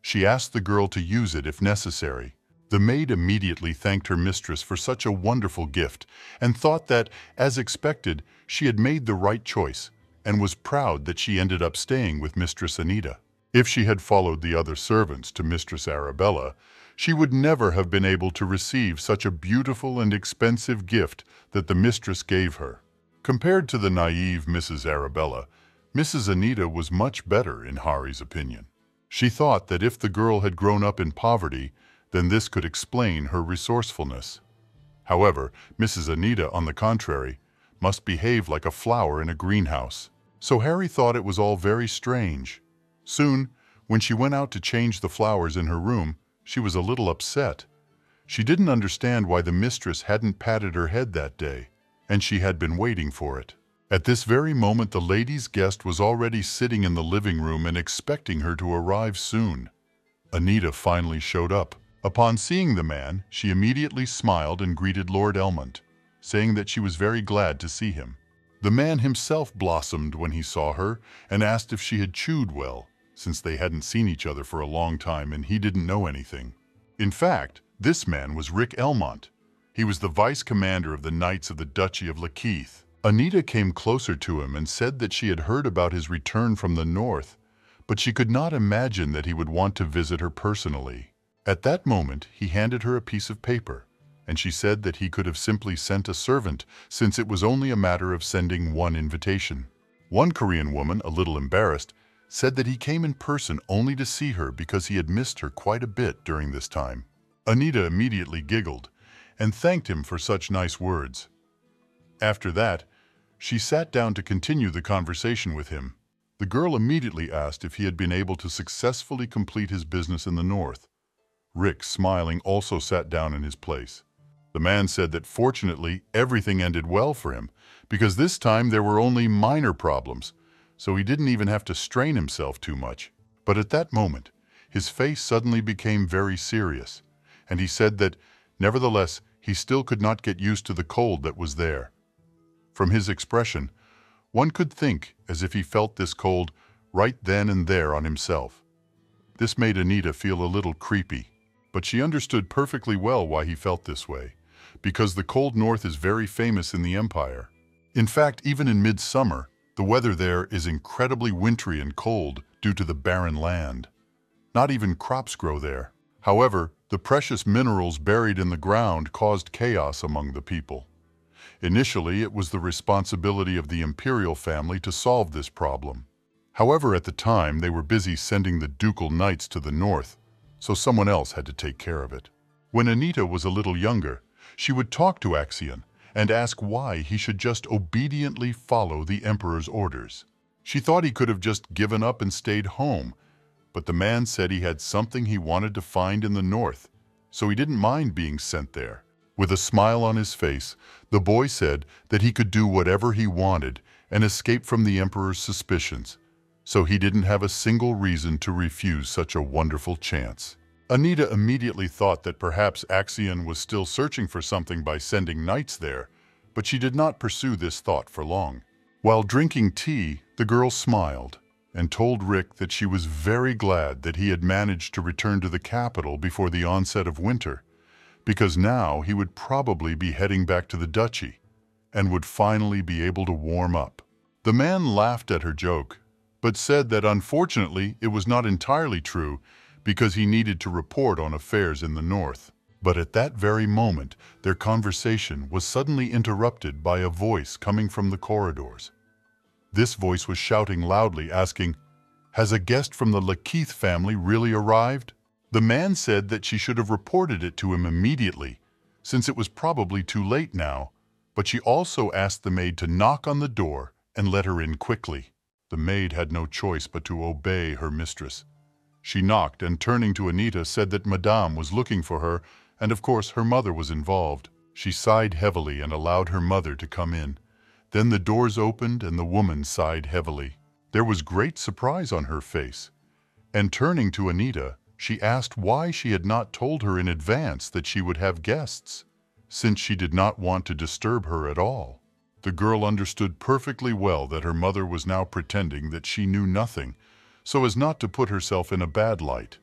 She asked the girl to use it if necessary. The maid immediately thanked her mistress for such a wonderful gift and thought that, as expected, she had made the right choice and was proud that she ended up staying with Mistress Anita. If she had followed the other servants to Mistress Arabella, she would never have been able to receive such a beautiful and expensive gift that the mistress gave her. Compared to the naive Missus Arabella, Missus Anita was much better in Hari's opinion. She thought that if the girl had grown up in poverty, then this could explain her resourcefulness. However, Missus Anita, on the contrary, must behave like a flower in a greenhouse. So Hari thought it was all very strange. Soon, when she went out to change the flowers in her room, she was a little upset. She didn't understand why the mistress hadn't patted her head that day, and she had been waiting for it. At this very moment, the lady's guest was already sitting in the living room and expecting her to arrive soon. Anita finally showed up. Upon seeing the man, she immediately smiled and greeted Lord Elmont, saying that she was very glad to see him. The man himself blossomed when he saw her and asked if she had chewed well, since they hadn't seen each other for a long time and he didn't know anything. In fact, this man was Rick Elmont. He was the vice-commander of the Knights of the Duchy of Lakeith. Anita came closer to him and said that she had heard about his return from the north, but she could not imagine that he would want to visit her personally. At that moment, he handed her a piece of paper, and she said that he could have simply sent a servant, since it was only a matter of sending one invitation. One Korean woman, a little embarrassed, said that he came in person only to see her because he had missed her quite a bit during this time. Anita immediately giggled and thanked him for such nice words. After that, she sat down to continue the conversation with him. The girl immediately asked if he had been able to successfully complete his business in the north. Rick, smiling, also sat down in his place. The man said that fortunately everything ended well for him, because this time there were only minor problems, so he didn't even have to strain himself too much. But at that moment, his face suddenly became very serious, and he said that, nevertheless, he still could not get used to the cold that was there. From his expression, one could think as if he felt this cold right then and there on himself. This made Anita feel a little creepy. But she understood perfectly well why he felt this way, because the cold north is very famous in the Empire. In fact, even in midsummer, the weather there is incredibly wintry and cold due to the barren land. Not even crops grow there. However, the precious minerals buried in the ground caused chaos among the people. Initially, it was the responsibility of the imperial family to solve this problem. However, at the time, they were busy sending the ducal knights to the north, so someone else had to take care of it. When Anita was a little younger, she would talk to Axion and ask why he should just obediently follow the emperor's orders. She thought he could have just given up and stayed home, but the man said he had something he wanted to find in the north, so he didn't mind being sent there. With a smile on his face, the boy said that he could do whatever he wanted and escape from the emperor's suspicions, so he didn't have a single reason to refuse such a wonderful chance. Anita immediately thought that perhaps Axion was still searching for something by sending knights there, but she did not pursue this thought for long. While drinking tea, the girl smiled and told Rick that she was very glad that he had managed to return to the capital before the onset of winter, because now he would probably be heading back to the duchy and would finally be able to warm up. The man laughed at her joke, but said that unfortunately it was not entirely true because he needed to report on affairs in the north. But at that very moment, their conversation was suddenly interrupted by a voice coming from the corridors. This voice was shouting loudly, asking, "Has a guest from the Lakeith family really arrived?" The man said that she should have reported it to him immediately, since it was probably too late now, but she also asked the maid to knock on the door and let her in quickly. The maid had no choice but to obey her mistress. She knocked and, turning to Anita, said that Madame was looking for her, and of course her mother was involved. She sighed heavily and allowed her mother to come in. Then the doors opened and the woman sighed heavily. There was great surprise on her face, and turning to Anita, she asked why she had not told her in advance that she would have guests, since she did not want to disturb her at all. The girl understood perfectly well that her mother was now pretending that she knew nothing, so as not to put herself in a bad light,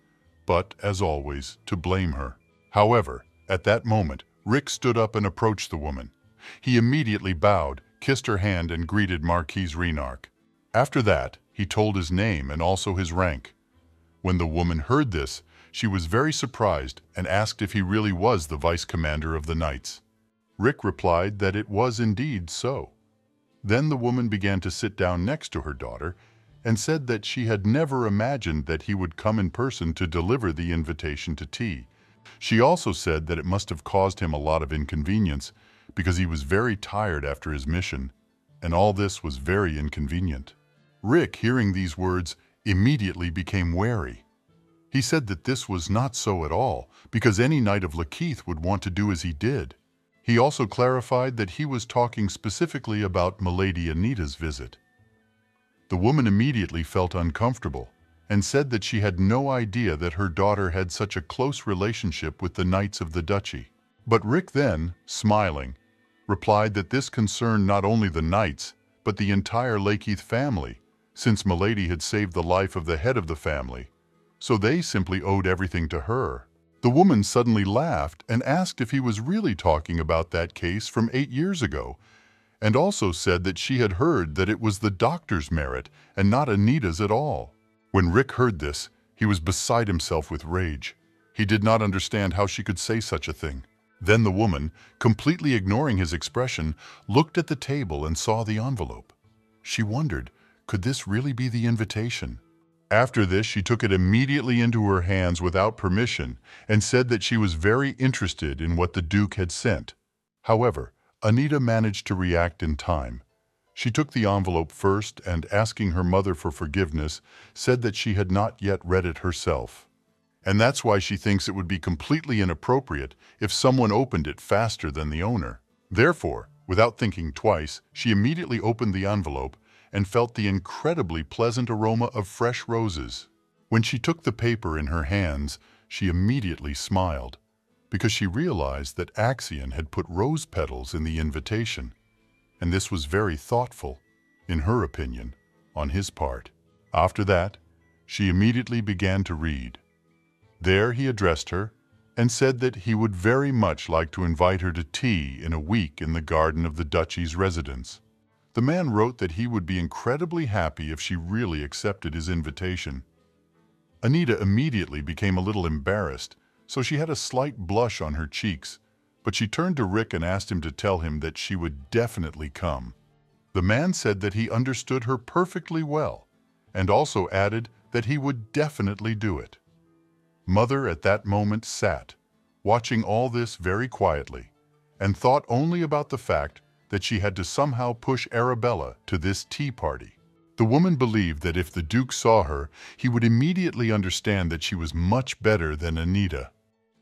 but, as always, to blame her. However, at that moment, Rick stood up and approached the woman. He immediately bowed, kissed her hand and greeted Marquise Renarch. After that, he told his name and also his rank. When the woman heard this, she was very surprised and asked if he really was the vice-commander of the knights. Rick replied that it was indeed so. Then the woman began to sit down next to her daughter and said that she had never imagined that he would come in person to deliver the invitation to tea. She also said that it must have caused him a lot of inconvenience, because he was very tired after his mission, and all this was very inconvenient. Rick, hearing these words, immediately became wary. He said that this was not so at all, because any knight of Lakeith would want to do as he did. He also clarified that he was talking specifically about Milady Anita's visit. The woman immediately felt uncomfortable and said that she had no idea that her daughter had such a close relationship with the knights of the duchy. But Rick then, smiling, replied that this concerned not only the knights, but the entire Lakeith family, since Milady had saved the life of the head of the family, so they simply owed everything to her. The woman suddenly laughed and asked if he was really talking about that case from eight years ago, and also said that she had heard that it was the doctor's merit and not Anita's at all. When Rick heard this, he was beside himself with rage. He did not understand how she could say such a thing. Then the woman, completely ignoring his expression, looked at the table and saw the envelope. She wondered, could this really be the invitation? After this, she took it immediately into her hands without permission and said that she was very interested in what the Duke had sent. However, Anita managed to react in time. She took the envelope first and, asking her mother for forgiveness, said that she had not yet read it herself. And that's why she thinks it would be completely inappropriate if someone opened it faster than the owner. Therefore, without thinking twice, she immediately opened the envelope and felt the incredibly pleasant aroma of fresh roses. When she took the paper in her hands, she immediately smiled, because she realized that Axion had put rose petals in the invitation, and this was very thoughtful, in her opinion, on his part. After that, she immediately began to read. There he addressed her and said that he would very much like to invite her to tea in a week in the garden of the duchy's residence. The man wrote that he would be incredibly happy if she really accepted his invitation. Anita immediately became a little embarrassed so she had a slight blush on her cheeks, but she turned to Rick and asked him to tell him that she would definitely come. The man said that he understood her perfectly well, and also added that he would definitely do it. Mother at that moment sat, watching all this very quietly, and thought only about the fact that she had to somehow push Arabella to this tea party. The woman believed that if the Duke saw her, he would immediately understand that she was much better than Anita.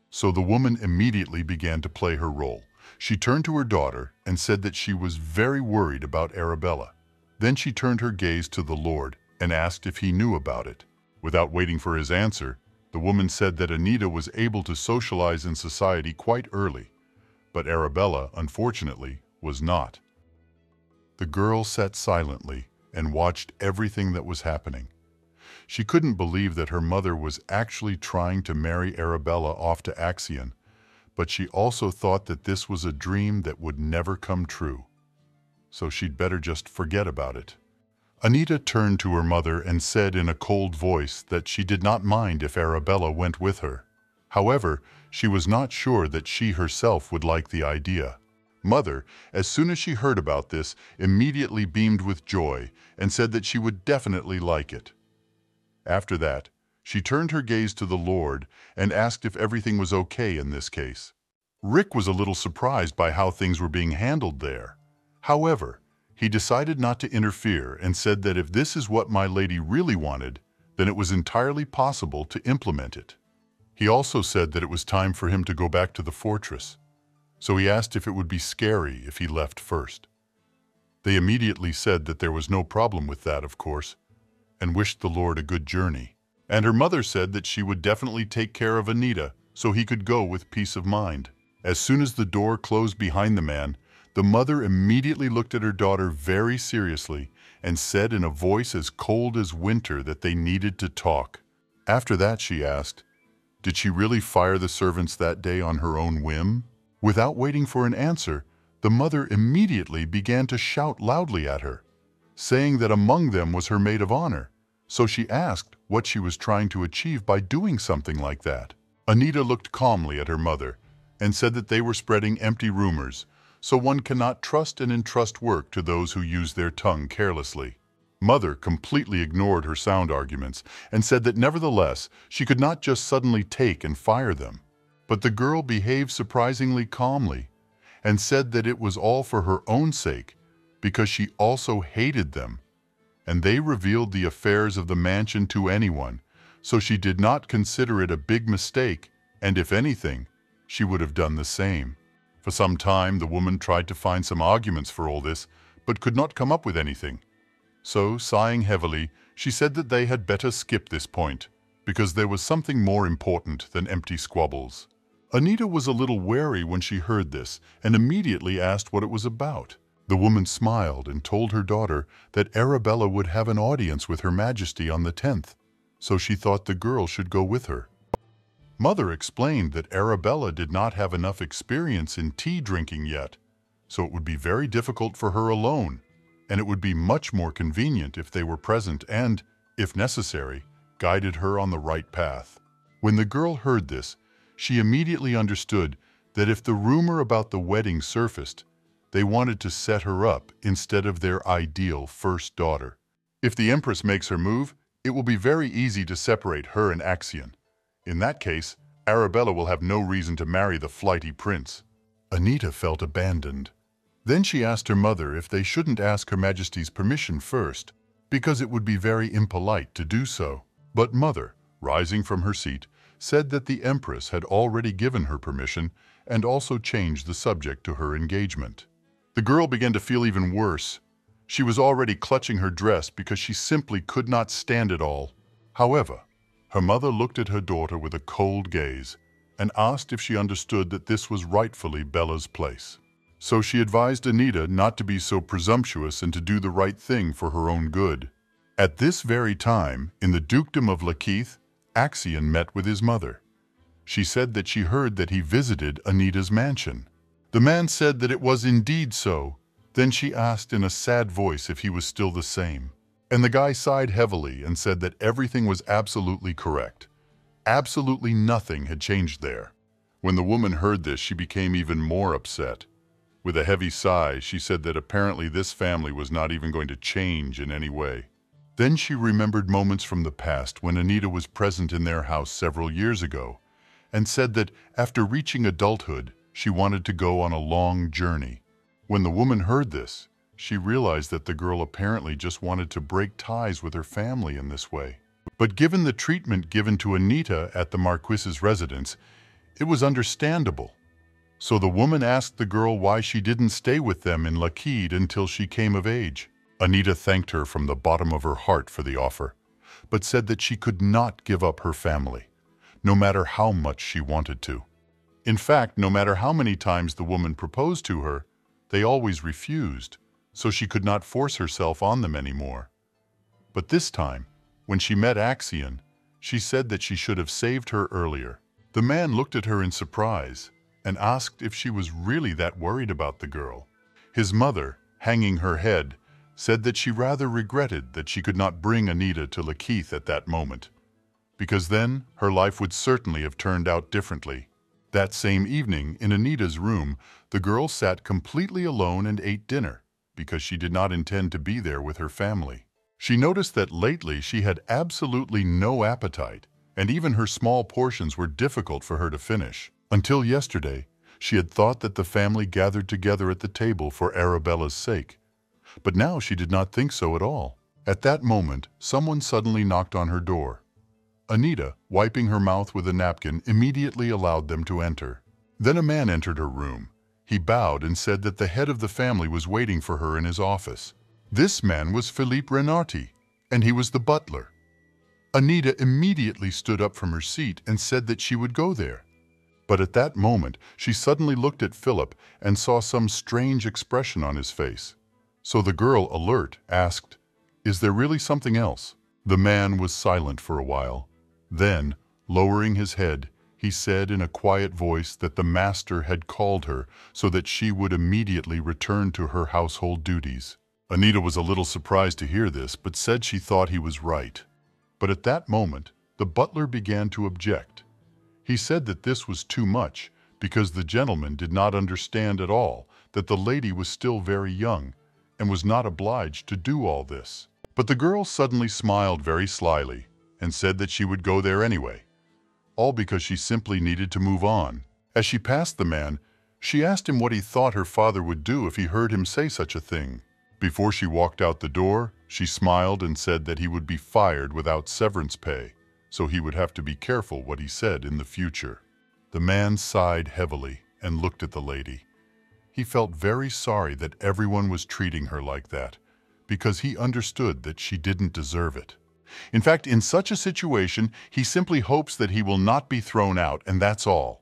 So the woman immediately began to play her role. She turned to her daughter and said that she was very worried about Arabella. Then she turned her gaze to the Lord and asked if he knew about it. Without waiting for his answer, the woman said that Anita was able to socialize in society quite early, but Arabella, unfortunately, was not. The girl sat silently and watched everything that was happening. She couldn't believe that her mother was actually trying to marry Arabella off to Axion, but she also thought that this was a dream that would never come true, so she'd better just forget about it. Anita turned to her mother and said in a cold voice that she did not mind if Arabella went with her. However, she was not sure that she herself would like the idea. Mother, as soon as she heard about this, immediately beamed with joy and said that she would definitely like it. After that, she turned her gaze to the Lord and asked if everything was okay in this case. Rick was a little surprised by how things were being handled there. However, he decided not to interfere and said that if this is what my lady really wanted, then it was entirely possible to implement it. He also said that it was time for him to go back to the fortress, so he asked if it would be scary if he left first. They immediately said that there was no problem with that, of course, and wished the Lord a good journey. And her mother said that she would definitely take care of Anita so he could go with peace of mind. As soon as the door closed behind the man, the mother immediately looked at her daughter very seriously and said in a voice as cold as winter that they needed to talk. After that, she asked, "Did she really fire the servants that day on her own whim?" Without waiting for an answer, the mother immediately began to shout loudly at her, saying that among them was her maid of honor, so she asked what she was trying to achieve by doing something like that. Anita looked calmly at her mother and said that they were spreading empty rumors, so one cannot trust and entrust work to those who use their tongue carelessly. Mother completely ignored her sound arguments and said that nevertheless, she could not just suddenly take and fire them. But the girl behaved surprisingly calmly and said that it was all for her own sake because she also hated them, and they revealed the affairs of the mansion to anyone, so she did not consider it a big mistake, and if anything, she would have done the same. For some time, the woman tried to find some arguments for all this, but could not come up with anything. So, sighing heavily, she said that they had better skip this point, because there was something more important than empty squabbles. Anita was a little wary when she heard this and immediately asked what it was about. The woman smiled and told her daughter that Arabella would have an audience with Her Majesty on the tenth, so she thought the girl should go with her. Mother explained that Arabella did not have enough experience in tea drinking yet, so it would be very difficult for her alone, and it would be much more convenient if they were present and, if necessary, guided her on the right path. When the girl heard this, she immediately understood that if the rumor about the wedding surfaced, they wanted to set her up instead of their ideal first daughter. If the Empress makes her move, it will be very easy to separate her and Axion. In that case, Arabella will have no reason to marry the flighty prince. Anita felt abandoned. Then she asked her mother if they shouldn't ask Her Majesty's permission first, because it would be very impolite to do so. But Mother, rising from her seat, said that the Empress had already given her permission and also changed the subject to her engagement. The girl began to feel even worse. She was already clutching her dress because she simply could not stand it all. However, her mother looked at her daughter with a cold gaze and asked if she understood that this was rightfully Bella's place. So she advised Anita not to be so presumptuous and to do the right thing for her own good. At this very time, in the Dukedom of Lakeith, Axion met with his mother. She said that she heard that he visited Anita's mansion. The man said that it was indeed so. Then she asked in a sad voice if he was still the same. And the guy sighed heavily and said that everything was absolutely correct. Absolutely nothing had changed there. When the woman heard this, she became even more upset. With a heavy sigh, she said that apparently this family was not even going to change in any way. Then she remembered moments from the past when Anita was present in their house several years ago and said that after reaching adulthood, she wanted to go on a long journey. When the woman heard this, she realized that the girl apparently just wanted to break ties with her family in this way. But given the treatment given to Anita at the Marquise's residence, it was understandable. So the woman asked the girl why she didn't stay with them in Lacade until she came of age. Anita thanked her from the bottom of her heart for the offer, but said that she could not give up her family, no matter how much she wanted to. In fact, no matter how many times the woman proposed to her, they always refused, so she could not force herself on them anymore. But this time, when she met Axion, she said that she should have saved her earlier. The man looked at her in surprise and asked if she was really that worried about the girl. His mother, hanging her head, said that she rather regretted that she could not bring Anita to Lakeith at that moment, because then her life would certainly have turned out differently. That same evening, in Anita's room, the girl sat completely alone and ate dinner, because she did not intend to be there with her family. She noticed that lately she had absolutely no appetite, and even her small portions were difficult for her to finish. Until yesterday, she had thought that the family gathered together at the table for Arabella's sake, but now she did not think so at all. At that moment, someone suddenly knocked on her door. Anita, wiping her mouth with a napkin, immediately allowed them to enter. Then a man entered her room. He bowed and said that the head of the family was waiting for her in his office. This man was Philippe Renardi, and he was the butler. Anita immediately stood up from her seat and said that she would go there. But at that moment, she suddenly looked at Philip and saw some strange expression on his face. So the girl, alert, asked, "Is there really something else?" The man was silent for a while. Then, lowering his head, he said in a quiet voice that the master had called her so that she would immediately return to her household duties. Anita was a little surprised to hear this, but said she thought he was right. But at that moment, the butler began to object. He said that this was too much because the gentleman did not understand at all that the lady was still very young and was not obliged to do all this. But the girl suddenly smiled very slyly and said that she would go there anyway, all because she simply needed to move on. As she passed the man, she asked him what he thought her father would do if he heard him say such a thing. Before she walked out the door, she smiled and said that he would be fired without severance pay, so he would have to be careful what he said in the future. The man sighed heavily and looked at the lady. He felt very sorry that everyone was treating her like that, because he understood that she didn't deserve it. In fact, in such a situation, he simply hopes that he will not be thrown out, and that's all.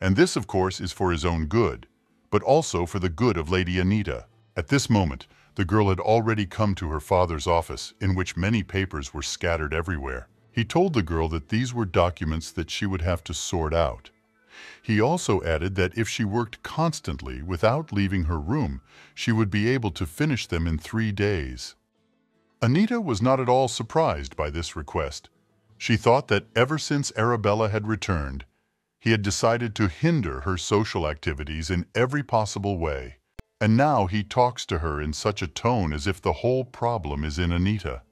And this, of course, is for his own good, but also for the good of Lady Anita. At this moment, the girl had already come to her father's office, in which many papers were scattered everywhere. He told the girl that these were documents that she would have to sort out. He also added that if she worked constantly without leaving her room, she would be able to finish them in three days. Anita was not at all surprised by this request. She thought that ever since Arabella had returned, he had decided to hinder her social activities in every possible way, and now he talks to her in such a tone as if the whole problem is in Anita.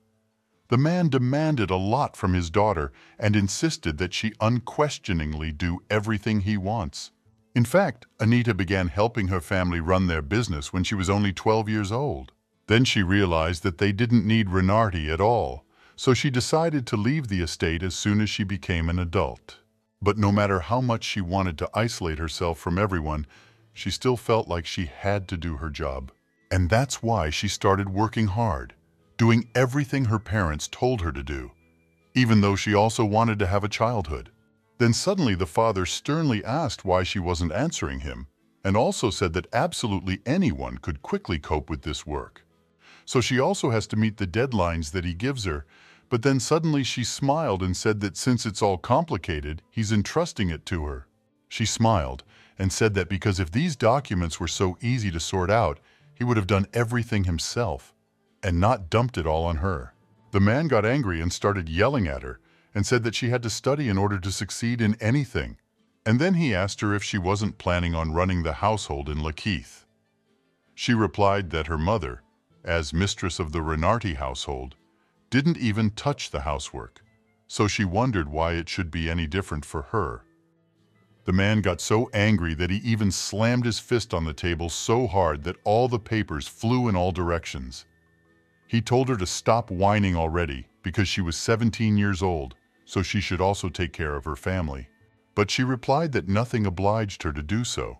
The man demanded a lot from his daughter and insisted that she unquestioningly do everything he wants. In fact, Anita began helping her family run their business when she was only twelve years old. Then she realized that they didn't need Renardi at all, so she decided to leave the estate as soon as she became an adult. But no matter how much she wanted to isolate herself from everyone, she still felt like she had to do her job. And that's why she started working hard, doing everything her parents told her to do, even though she also wanted to have a childhood. Then suddenly the father sternly asked why she wasn't answering him, and also said that absolutely anyone could quickly cope with this work. So she also has to meet the deadlines that he gives her, but then suddenly she smiled and said that since it's all complicated, he's entrusting it to her. She smiled and said that because if these documents were so easy to sort out, he would have done everything himself and not dumped it all on her. The man got angry and started yelling at her, and said that she had to study in order to succeed in anything. And then he asked her if she wasn't planning on running the household in Lakeith. She replied that her mother, as mistress of the Renarti household, didn't even touch the housework, so she wondered why it should be any different for her. The man got so angry that he even slammed his fist on the table so hard that all the papers flew in all directions. He told her to stop whining already because she was seventeen years old, so she should also take care of her family. But she replied that nothing obliged her to do so.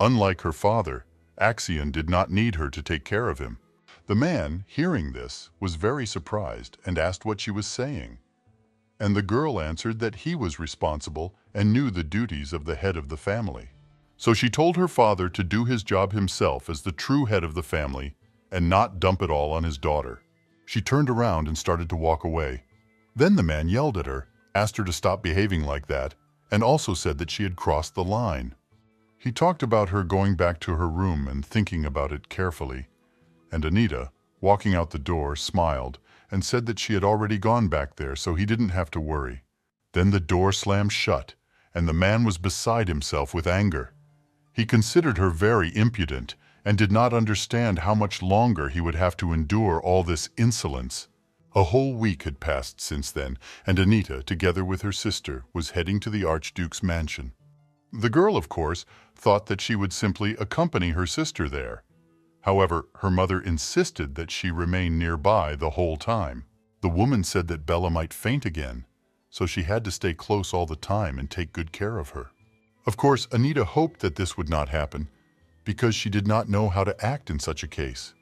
Unlike her father, Axion did not need her to take care of him. The man, hearing this, was very surprised and asked what she was saying. And the girl answered that he was responsible and knew the duties of the head of the family. So she told her father to do his job himself as the true head of the family and not dump it all on his daughter. She turned around and started to walk away. Then the man yelled at her, asked her to stop behaving like that, and also said that she had crossed the line. He talked about her going back to her room and thinking about it carefully, and Anita, walking out the door, smiled and said that she had already gone back there, so he didn't have to worry. Then the door slammed shut, and the man was beside himself with anger. He considered her very impudent and did not understand how much longer he would have to endure all this insolence. A whole week had passed since then, and Anita, together with her sister, was heading to the Archduke's mansion. The girl, of course, thought that she would simply accompany her sister there. However, her mother insisted that she remain nearby the whole time. The woman said that Bella might faint again, so she had to stay close all the time and take good care of her. Of course, Anita hoped that this would not happen because she did not know how to act in such a case.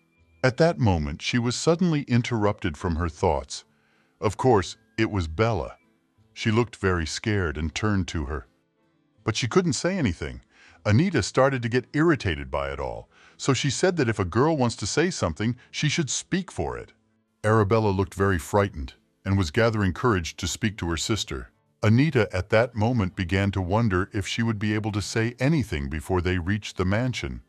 At that moment, she was suddenly interrupted from her thoughts. Of course, it was Bella. She looked very scared and turned to her. But she couldn't say anything. Anita started to get irritated by it all. So she said that if a girl wants to say something, she should speak for it. Arabella looked very frightened and was gathering courage to speak to her sister. Anita at that moment began to wonder if she would be able to say anything before they reached the mansion.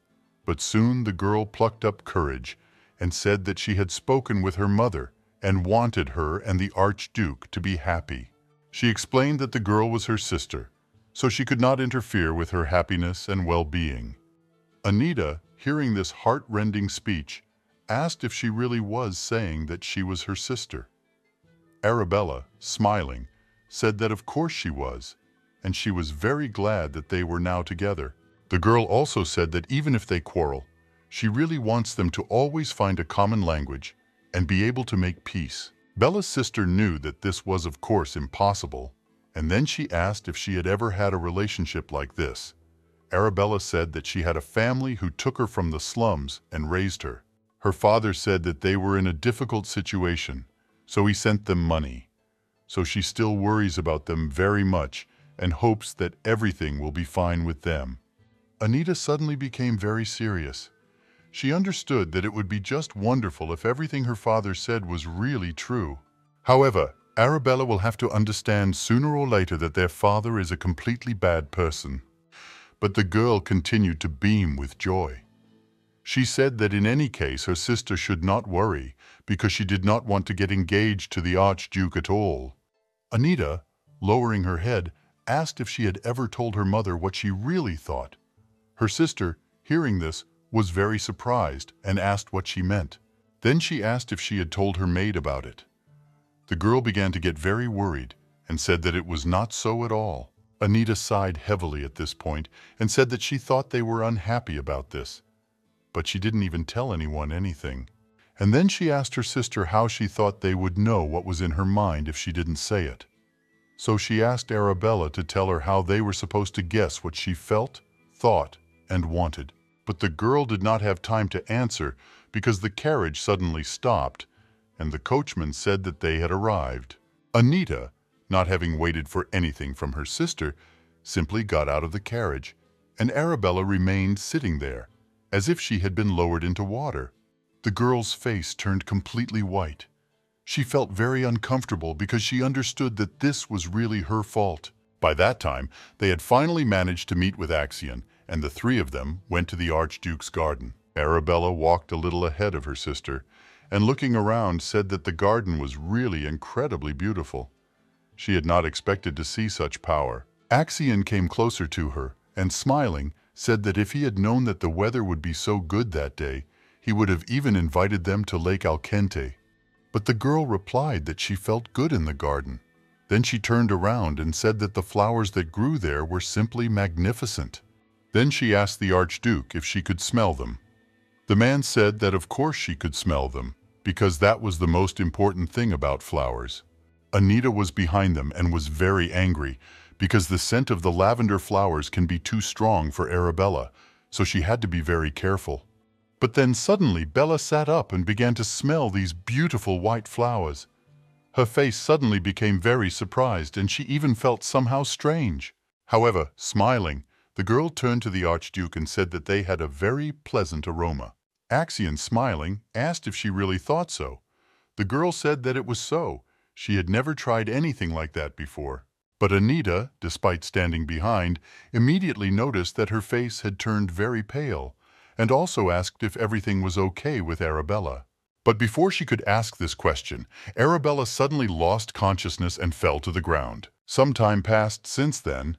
But soon the girl plucked up courage and said that she had spoken with her mother and wanted her and the Archduke to be happy. She explained that the girl was her sister, so she could not interfere with her happiness and well-being. Anita, hearing this heart-rending speech, asked if she really was saying that she was her sister. Arabella, smiling, said that of course she was, and she was very glad that they were now together. The girl also said that even if they quarrel, she really wants them to always find a common language and be able to make peace. Bella's sister knew that this was of course impossible, and then she asked if she had ever had a relationship like this. Arabella said that she had a family who took her from the slums and raised her. Her father said that they were in a difficult situation, so he sent them money. So she still worries about them very much and hopes that everything will be fine with them. Anita suddenly became very serious. She understood that it would be just wonderful if everything her father said was really true. However, Arabella will have to understand sooner or later that their father is a completely bad person. But the girl continued to beam with joy. She said that in any case her sister should not worry because she did not want to get engaged to the Archduke at all. Anita, lowering her head, asked if she had ever told her mother what she really thought. Her sister, hearing this, was very surprised and asked what she meant. Then she asked if she had told her maid about it. The girl began to get very worried and said that it was not so at all. Anita sighed heavily at this point and said that she thought they were unhappy about this, but she didn't even tell anyone anything. And then she asked her sister how she thought they would know what was in her mind if she didn't say it. So she asked Arabella to tell her how they were supposed to guess what she felt, thought, and wanted. But the girl did not have time to answer because the carriage suddenly stopped and the coachman said that they had arrived. Anita, not having waited for anything from her sister, simply got out of the carriage, and Arabella remained sitting there, as if she had been lowered into water. The girl's face turned completely white. She felt very uncomfortable because she understood that this was really her fault. By that time, they had finally managed to meet with Axion, and the three of them went to the Archduke's garden. Arabella walked a little ahead of her sister, and looking around said that the garden was really incredibly beautiful. She had not expected to see such power. Axion came closer to her, and smiling, said that if he had known that the weather would be so good that day, he would have even invited them to Lake Alkente. But the girl replied that she felt good in the garden. Then she turned around and said that the flowers that grew there were simply magnificent. Then she asked the Archduke if she could smell them. The man said that of course she could smell them, because that was the most important thing about flowers. Anita was behind them and was very angry, because the scent of the lavender flowers can be too strong for Arabella, so she had to be very careful. But then suddenly Bella sat up and began to smell these beautiful white flowers. Her face suddenly became very surprised, and she even felt somehow strange. However, smiling, the girl turned to the Archduke and said that they had a very pleasant aroma. Axion, smiling, asked if she really thought so. The girl said that it was so. She had never tried anything like that before. But Anita, despite standing behind, immediately noticed that her face had turned very pale, and also asked if everything was okay with Arabella. But before she could ask this question, Arabella suddenly lost consciousness and fell to the ground. Some time passed since then.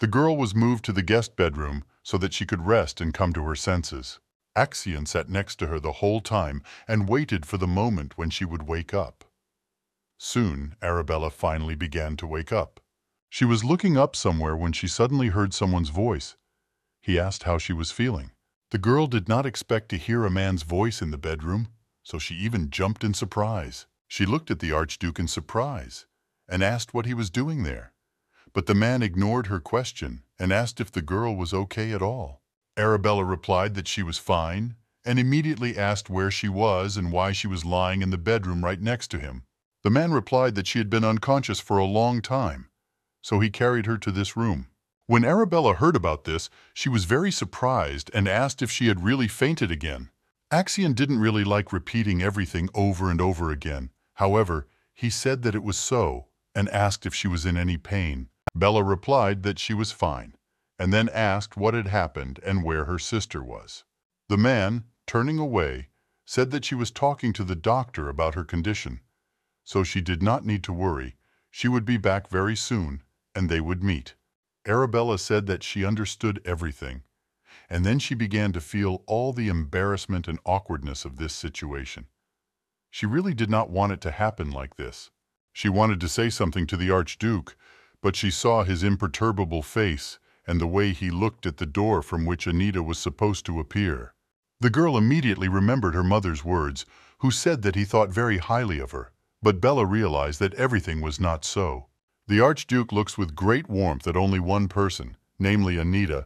The girl was moved to the guest bedroom so that she could rest and come to her senses. Axion sat next to her the whole time and waited for the moment when she would wake up. Soon, Arabella finally began to wake up. She was looking up somewhere when she suddenly heard someone's voice. He asked how she was feeling. The girl did not expect to hear a man's voice in the bedroom, so she even jumped in surprise. She looked at the Archduke in surprise and asked what he was doing there. But the man ignored her question and asked if the girl was okay at all. Arabella replied that she was fine and immediately asked where she was and why she was lying in the bedroom right next to him. The man replied that she had been unconscious for a long time, so he carried her to this room. When Arabella heard about this, she was very surprised and asked if she had really fainted again. Axion didn't really like repeating everything over and over again. However, he said that it was so and asked if she was in any pain. Bella replied that she was fine and then asked what had happened and where her sister was. The man, turning away, said that she was talking to the doctor about her condition, so she did not need to worry. She would be back very soon and they would meet. Arabella said that she understood everything. And then she began to feel all the embarrassment and awkwardness of this situation. She really did not want it to happen like this. She wanted to say something to the Archduke, but she saw his imperturbable face and the way he looked at the door from which Anita was supposed to appear. The girl immediately remembered her mother's words, who said that he thought very highly of her, but Bella realized that everything was not so. The Archduke looks with great warmth at only one person, namely Anita,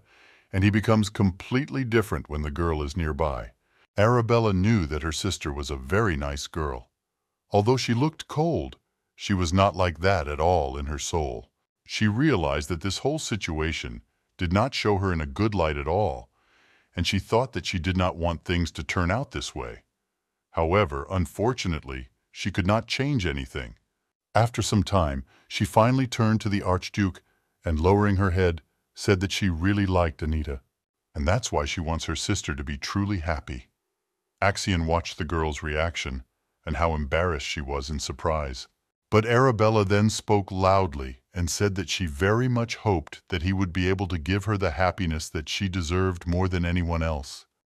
and he becomes completely different when the girl is nearby. Arabella knew that her sister was a very nice girl. Although she looked cold, she was not like that at all in her soul. She realized that this whole situation did not show her in a good light at all, and she thought that she did not want things to turn out this way. However, unfortunately, she could not change anything. After some time, she finally turned to the Archduke and, lowering her head, said that she really liked Anita, and that's why she wants her sister to be truly happy. Axion watched the girl's reaction and how embarrassed she was in surprise. But Arabella then spoke loudly and said that she very much hoped that he would be able to give her the happiness that she deserved more than anyone else.